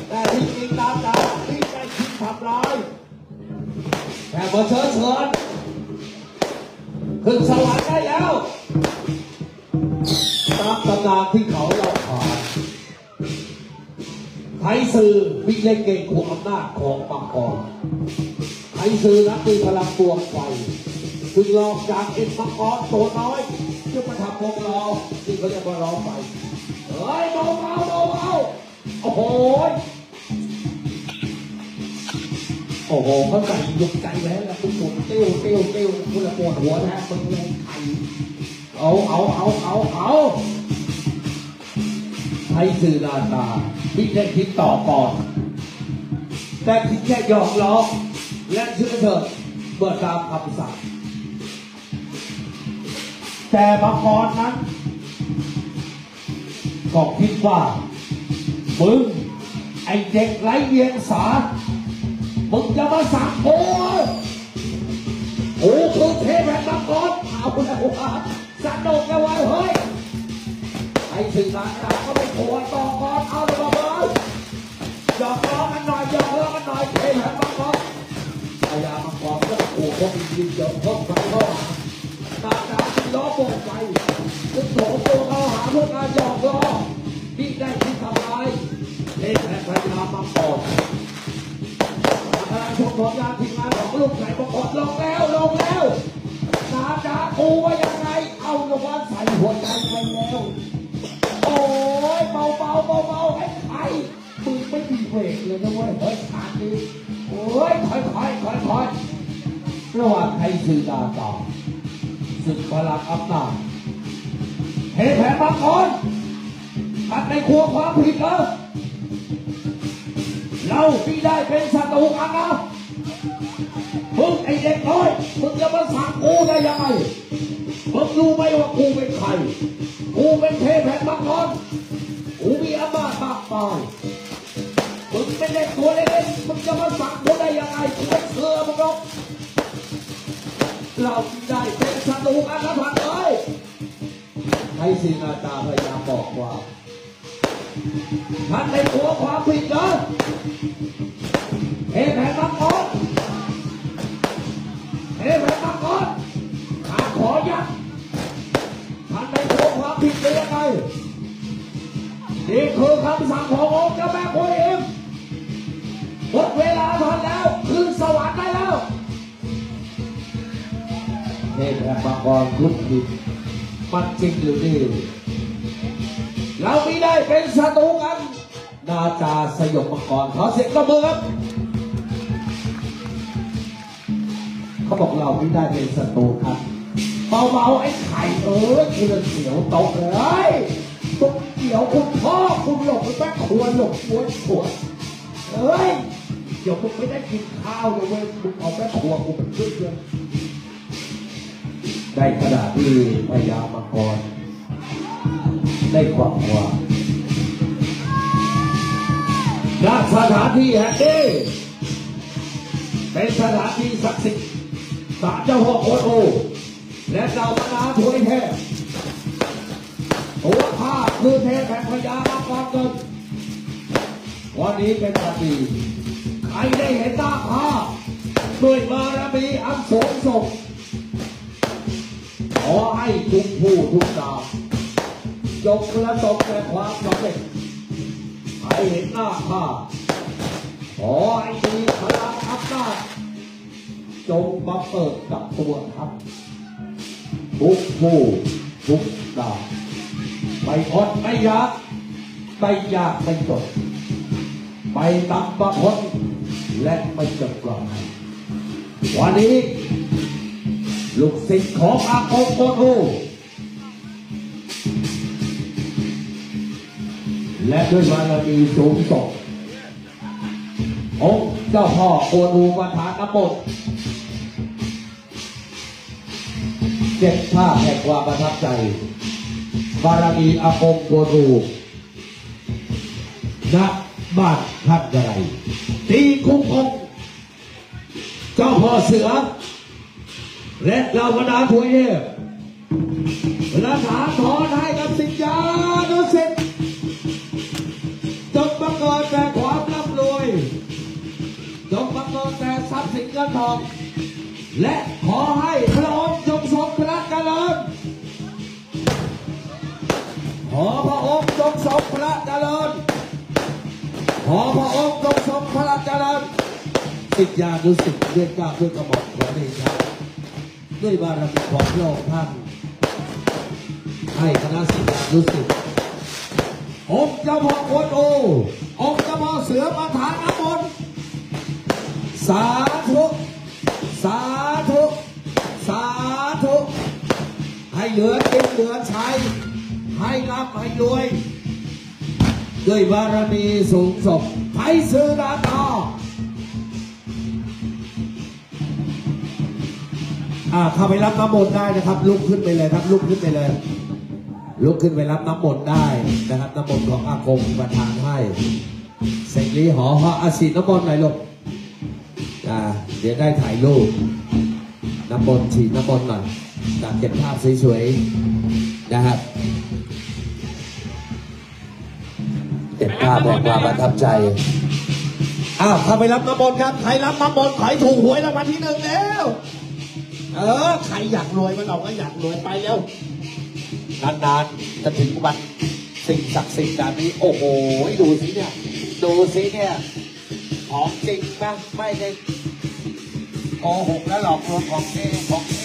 แต่ที่จริงนาจาที่ได้คิดทำร้ายแต่มาเสริญขึ้นสวรรค์ได้แล้วตามตำนานที่เขาเล่าขานไทยสื่อวิ่งเล่นเกมขวางอำนาจของมังกรไทยสื่อนั้นมีพลังบวกไฟจึงหลอกจากเอ็นมังกรตัวน้อยจะมาทำวงล้อที่เขาจะมาล้อไฟเฮ้ยเบาโอ้โหเขาใส่ยกใจไว้แล้วคุณผมเตี้ยวคุณละปวดหัวนะมึงเลยไข่เอาไทยสื่อนาตาพี่ได้คิดต่อก่อนแต่คิดแค่หยอกล้อและเชื่อเถิดเบิดตามคำสั่งแต่บางคนนั้นก็คิดว่ามึงไอเด็กไร้เดียงสามึงจะมาสั่งกูโอ้คือเทพแบบมังกรเอาแล้วว่าสนุกแล้วว่าเฮ้ยไอ้สื่อสารก็ไม่โผล่ต่อก่อนเอาเลยมาเบิ้ลหยอกล้อกันหน่อยเทพแบบมังกรพยายามมังกรก็ขู่เขาไปยิงเดี๋ยวพวกมันก็ตาตาที่ล้อโป่งไปจะโถงตัวเขาหาพวกการหยอกล้อที่ได้ที่ทำร้ายเทพแบบพยายามมังกรชมของยาทีมงานของลูกไหนประกอบลงแล้วนาจากูว่ายังไงเอาตะวันใส่หัวใจไปแล้วโอ้ยเบาให้ใครมึงไม่มีเบรกเลยนะเว้ยเฮ้ยขาดดิโอ้ยค่อยระหว่างไทยสื่อนาจาศึกพลังอำนาจเห็นแผลบางคนตัดในครัวความผิดแล้วเราพี่ได้เป็นศัตรูกันนะมึงไอเด็กน้อยมึงจะมาสั่งกูได้ยังไงมึงรู้ไหมว่ากูเป็นใครกูเป็นเทพแห่งมังกรกูมีอำนาจมากมายมึงเป็นเด็กตัวเล็กๆมึงจะมาสั่งกูได้ยังไงกูไม่เชื่อมึงหรอกเราพี่ได้เป็นศัตรูกันนะพันเลยไท ให้ศรีนาตาพยายามบอกว่ามันเป็นตัวความผิดนะเฮ้ยแผนมังกรเฮ้ยแผนมังกรขาขอยักษ์มันเป็นตัวความผิดได้ยังไงนี่คือคำสั่งขององค์เจ้าแม่กวนอิมหมดเวลาทันแล้วคืนสวรรค์ได้แล้วเฮ้ยแผนมังกรลุกดิบมันจริงหรือนี่เราไม่ได้เป็นศัตรูกันนาจาสยบมังกรขอเสียงตบมือครับเขาบอกเราไม่ได้เป็นศัตรูครับเบาๆไอ้ไข่เอ้ยคุณเสียวตกเลยตกเสียวคุณพ่อคุณหลบไปแป๊บควรหลบควรขวดเอ้ยเดี๋ยวคุณไม่ได้กินข้าวเลยเว้ยคุณเอาแป๊บควรคุณเป็นชุดเลยได้ขนาดที่พญามังกรได้ความว่าณสถานที่แห่งนี้เป็นสถานที่ศักดิ์สิทธิ์ศาลเจ้าพ่อโคนโอและเจ้าพนาถวยเทพตัวข้าคือเทพแห่งพญามังกรเกิดวันนี้เป็นวันดีใครได้เห็นตาข้าด้วยบารมีอันสูงส่งขอให้ทุกผู้ทุกตาจบและตกแต่ความสำเร็จให้เห็นหน้าข้าขอให้มีพลังอัพนาจจงมาเปิดกับตัวครับทุกผู้ทุกตาไม่อดไม่ยากไม่ยากไม่จดไม่ต่ำประพนและไม่จบกลางวันนี้ลูกศิษย์ของอาคมโกนูและด้วยบารมีสูงส่งองค์เจ้าพ่อโกนูประธานกบฏเจ็ดภาพแห่งความประทับใจบารมีอาคมโกนูณบ้านทัดใดตีคุ้มองค์เจ้าพ่อเสือและเราบรรดาผู้เยี่ยมรักษาถอนให้กับสิญญานุสิทธิ์จงบังเกิดแต่ความร่ำรวยจงบังเกิดแต่ทรัพย์สินเงินทองและขอให้พระองค์จงทรงพระเจริญขอพระองค์จงทรงพระเจริญขอพระองค์จงทรงพระเจริญสิญญานุสิทธิ์เรียกกล้าเพื่อกระหม่อมขอเดชะด้วยบารมีของพระองค์ท่านให้คณะศิษยานุศิษย์องค์เจ้าพ่อโคนโอองค์เจ้าพ่อเสือประธานอมรสาธุสาธุสาธุให้เหลือกินเหลือใช้ให้รับให้รวยด้วยบารมีสูงส่งให้ซื้อราตาเข้าไปรับน้ำมนต์ได้นะครับลุกขึ้นไปเลยครับลุกขึ้นไปเลยลุกขึ้นไปรับน้ำมนต์ได้นะครับน้ำมนต์ของอาคมประทานให้เสกลีหอพระอาศิษย์น้ำมนต์หน่อยลูกเดี๋ยวได้ถ่ายรูปน้ำมนต์ฉีดน้ำมนต์หน่อยเก็บภาพสวยๆนะครับเก็บภาพบอกว่าประทับใจเข้าไปรับน้ำมนต์ครับใครรับน้ำมนต์ใครถูกหวยรางวัลที่หนึ่งแล้วใครอยากรวยมาเราก็อยากรวยไปแล้วนานๆจะถึงวันสิ่งศักดิ์สิทธิ์แบบนี้โอ้โหดูสิเนี่ยดูสิเนี่ยของจริงป่ะไม่ได้โกหกแล้วหลอกลวงของแท้ของแท้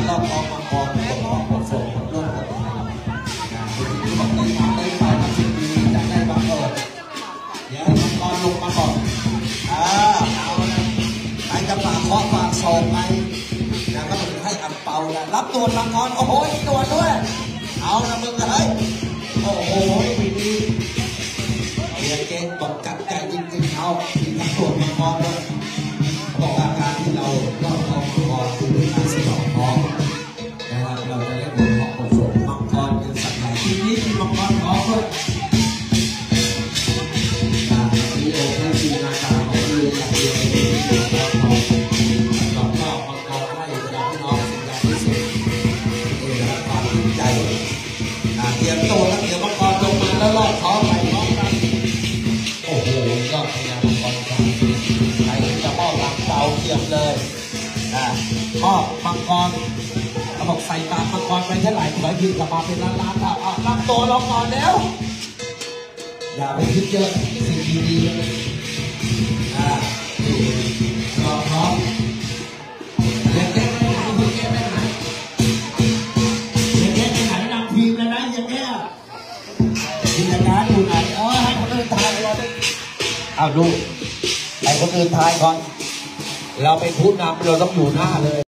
เราเป็นผู้นำเราต้องอยู่หน้าเลย